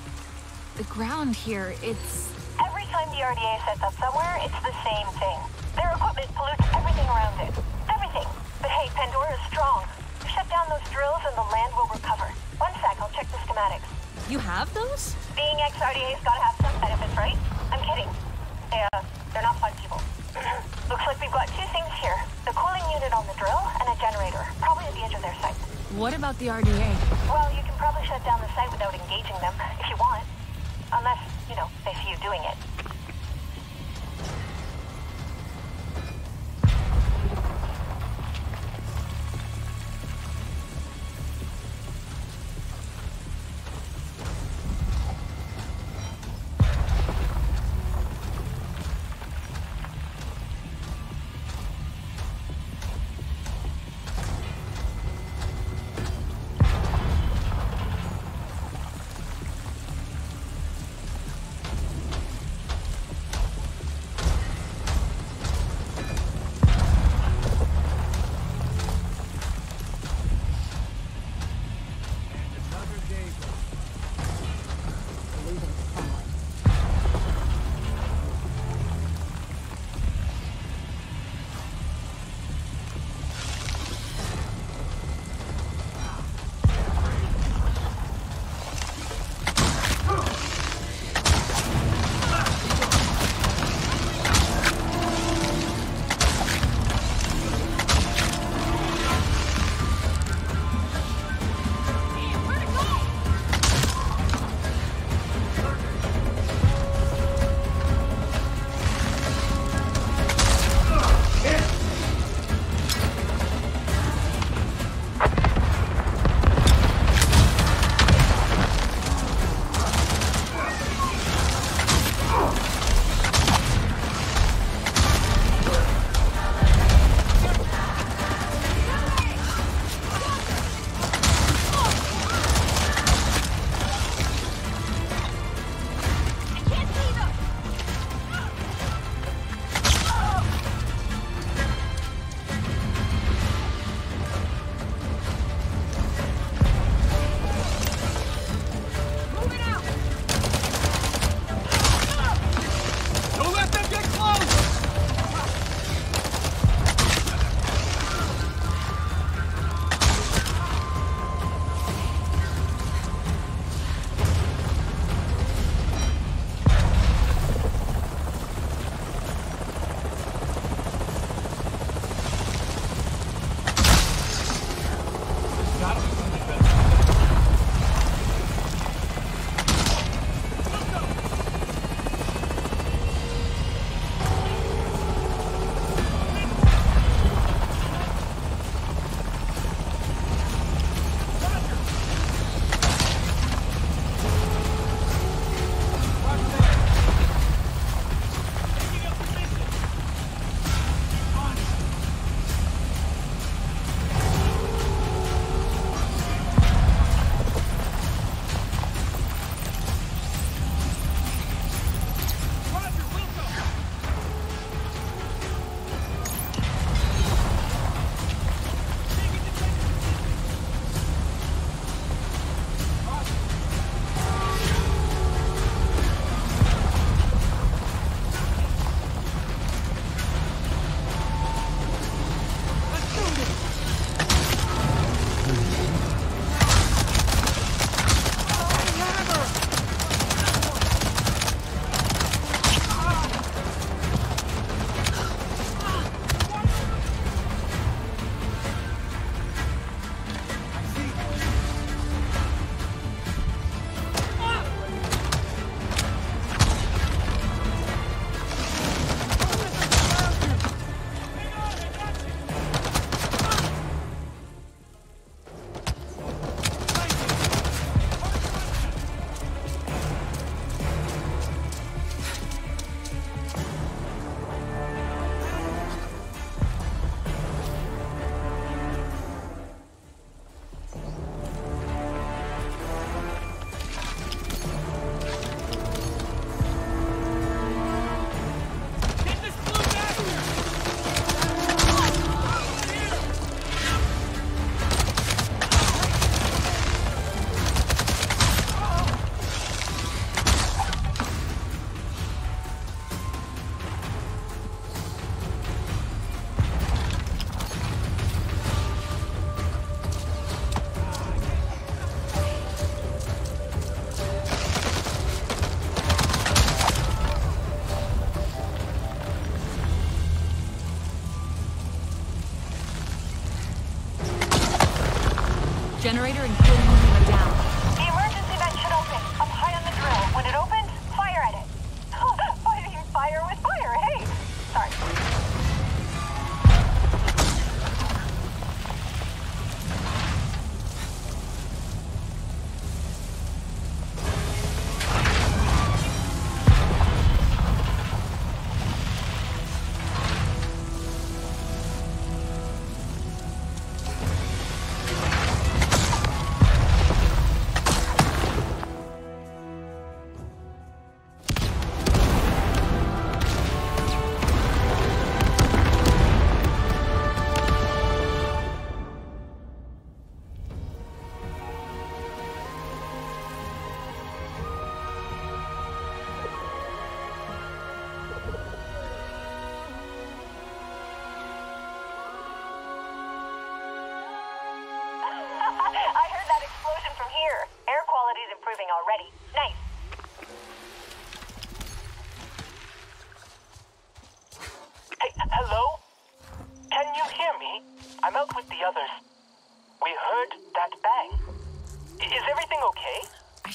The ground here, it's... Every time the RDA sets up somewhere, it's the same thing. Their equipment pollutes everything around it. Everything. But hey, Pandora's strong. Shut down those drills and the land will recover. One sec, I'll check the schematics. You have those? Being ex-RDA's gotta have some benefits, right? I'm kidding. They're not fun people. Looks like we've got two things here. The cooling unit on the drill and a generator, probably at the edge of their site. What about the RDA? Well, you can probably shut down the site without engaging them, if you want. Unless, you know, they see you doing it.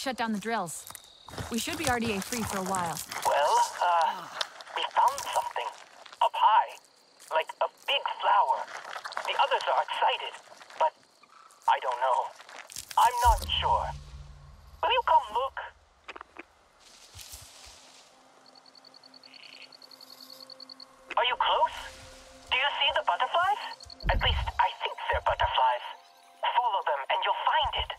shut down the drills. We should be RDA free for a while. Well, we found something up high, like a big flower. The others are excited, but I don't know. I'm not sure. Will you come look? Are you close? Do you see the butterflies? At least I think they're butterflies. Follow them and you'll find it.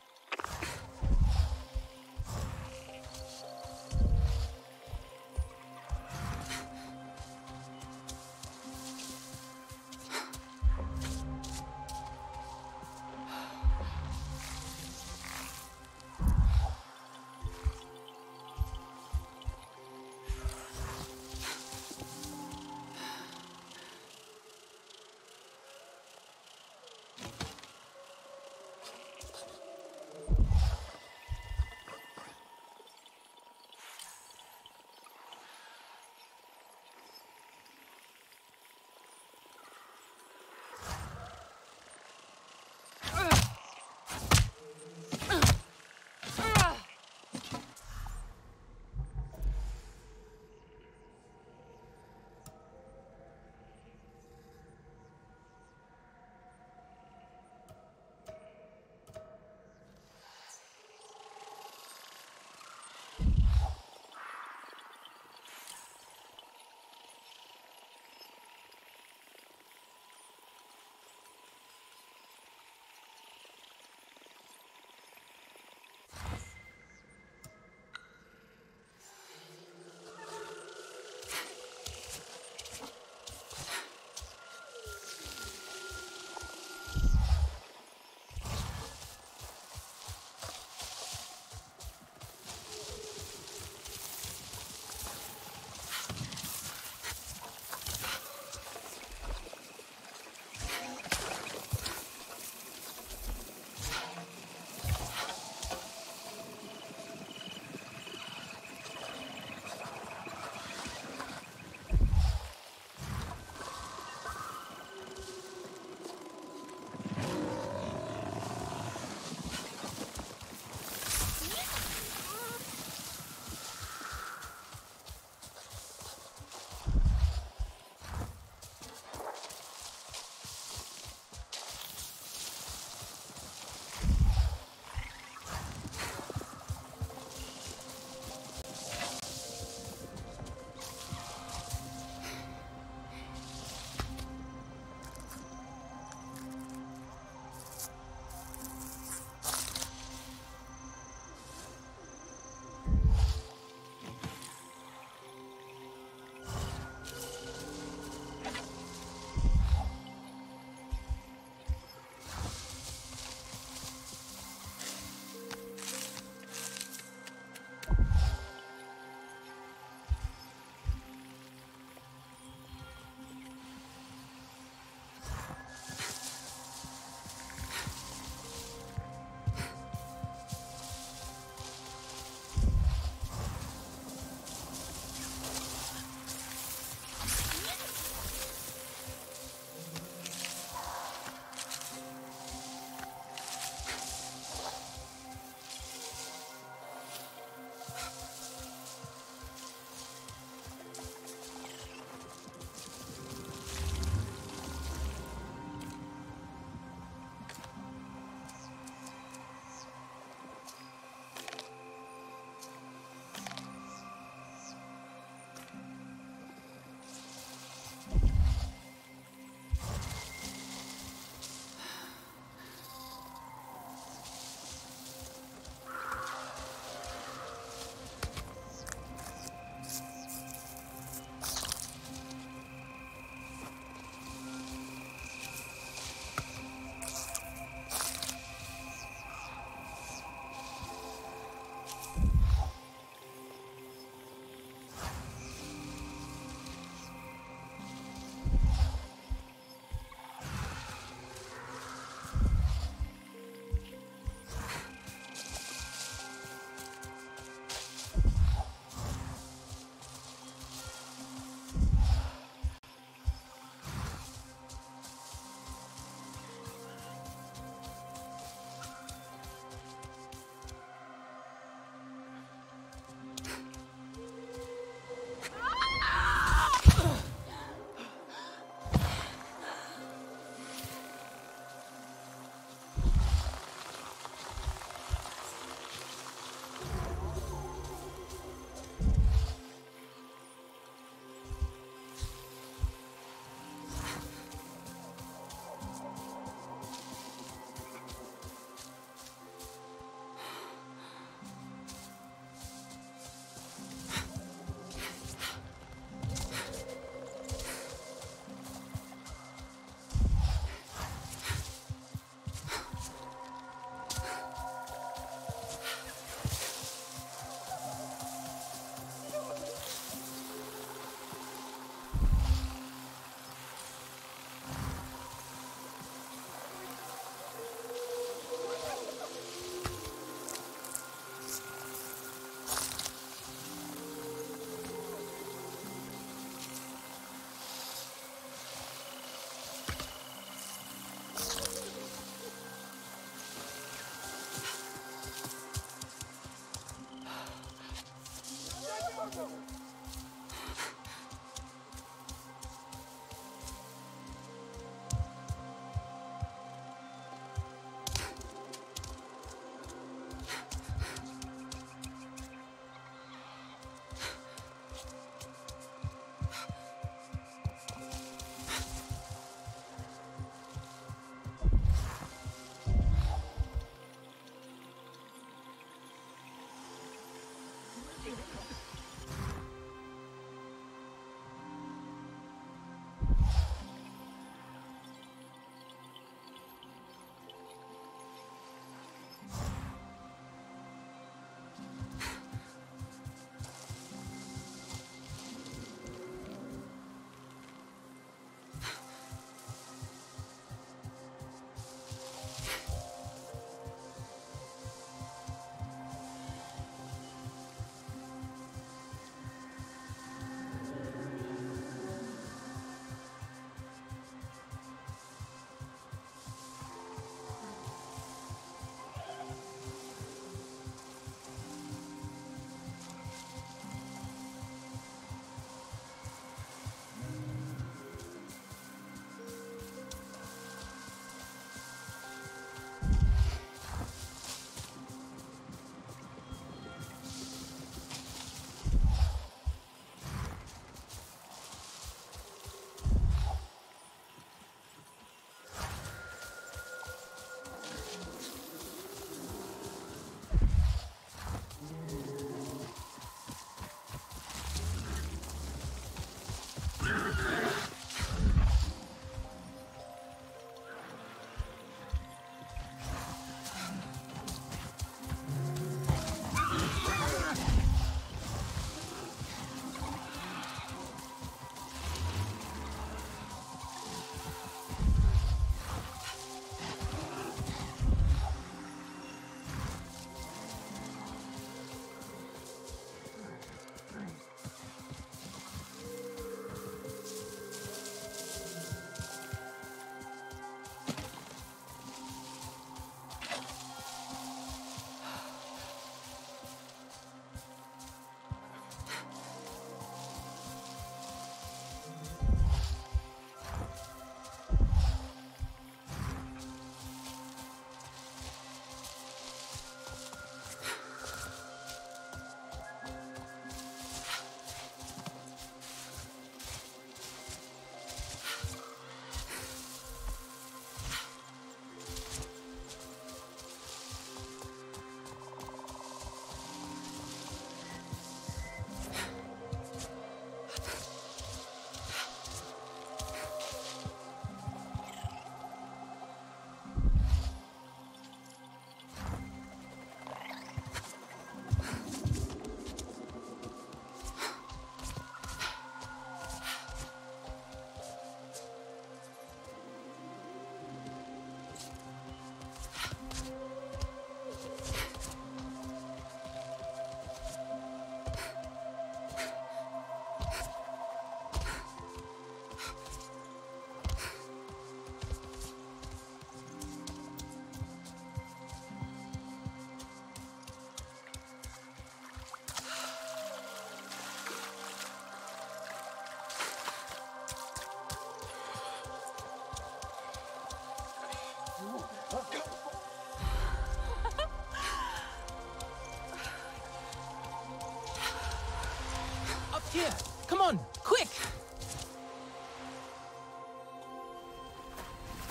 Here, come on, quick!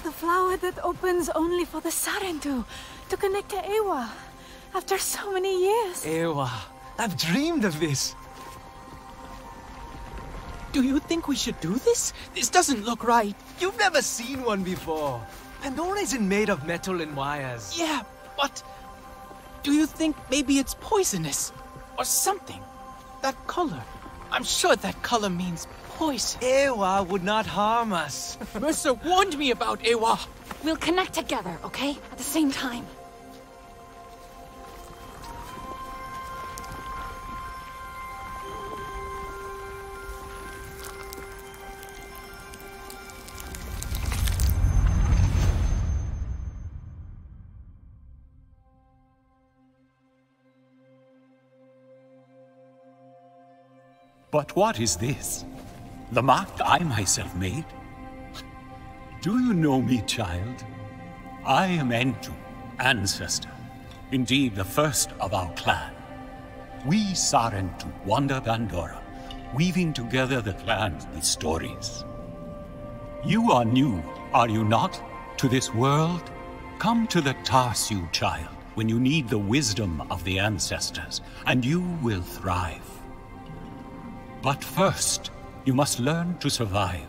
The flower that opens only for the Sarentu, to connect to Eywa, after so many years. Eywa, I've dreamed of this. Do you think we should do this? This doesn't look right. You've never seen one before. Pandora isn't made of metal and wires. Yeah, but do you think maybe it's poisonous or something? That color. I'm sure that color means poison. Eywa would not harm us. Mercer warned me about Eywa. We'll connect together, okay? At the same time. But what is this? The mark I myself made? Do you know me, child? I am Entu, ancestor. Indeed, the first of our clan. We Sarentu wander Pandora, weaving together the clans with stories. You are new, are you not, to this world? Come to the Tarsu, child, when you need the wisdom of the ancestors, and you will thrive. But first, you must learn to survive.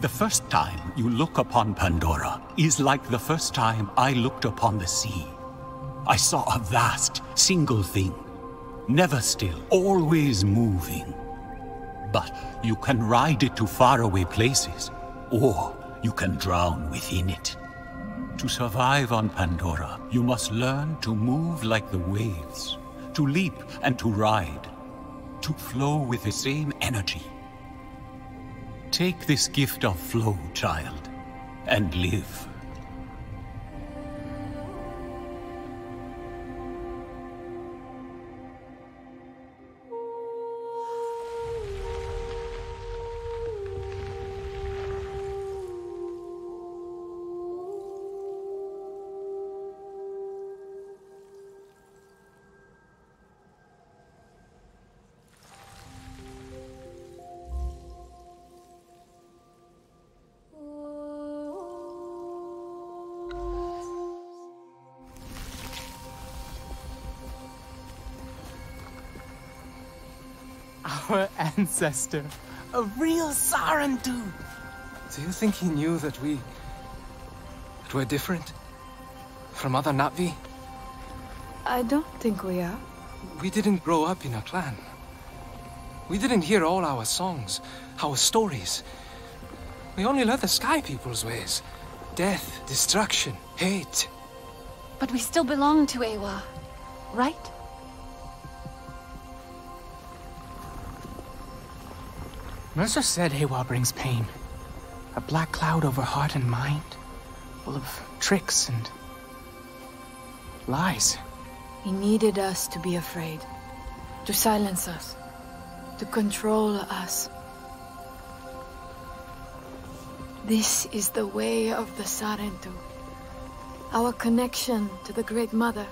The first time you look upon Pandora is like the first time I looked upon the sea. I saw a vast, single thing, never still, always moving. But you can ride it to faraway places, or you can drown within it. To survive on Pandora, you must learn to move like the waves, to leap and to ride, to flow with the same energy. Take this gift of flow, child, and live. Our ancestor, a real Sarentu. Do you think he knew that we're different? From other Na'vi? I don't think we are. We didn't grow up in a clan. We didn't hear all our songs, our stories. We only learned the Sky People's ways. Death, destruction, hate. But we still belong to Eywa, right? Mercer said Eywa brings pain. A black cloud over heart and mind, full of tricks and lies. He needed us to be afraid, to silence us, to control us. This is the way of the Sarentu, our connection to the Great Mother.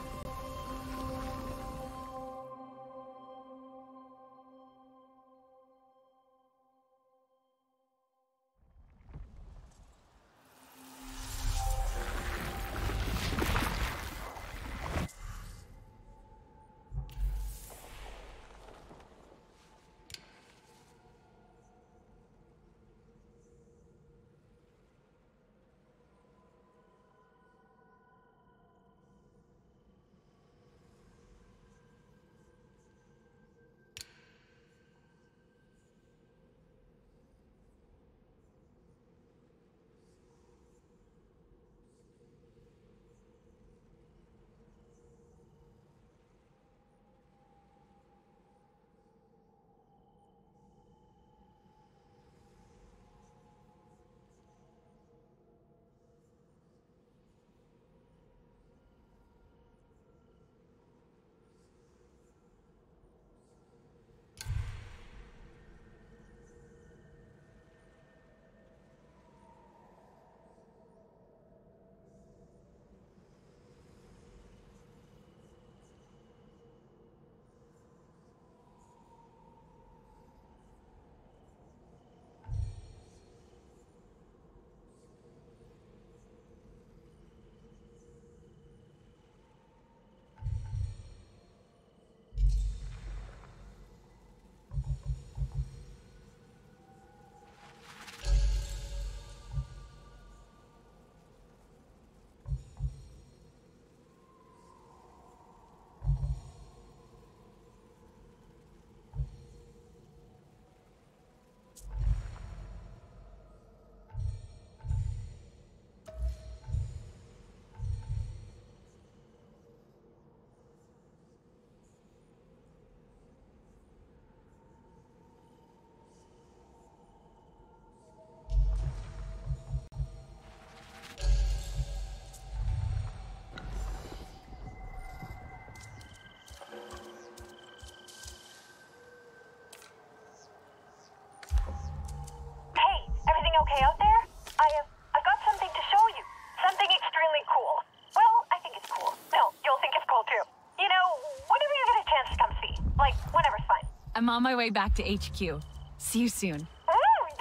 I'm on my way back to HQ. See you soon. Oh, yes!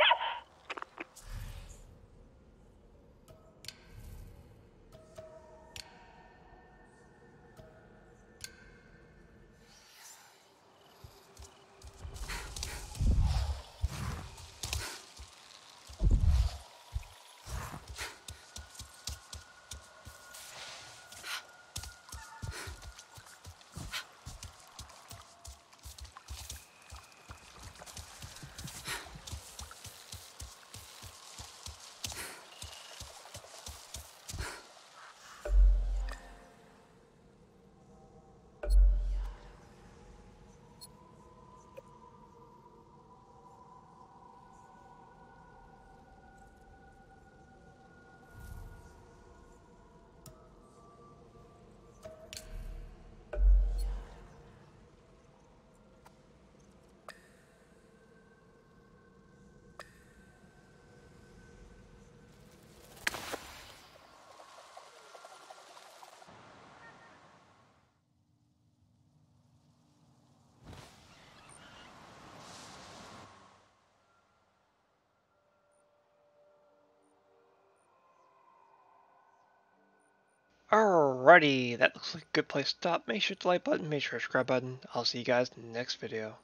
Alrighty, that looks like a good place to stop. Make sure to like button, make sure to subscribe button. I'll see you guys in the next video.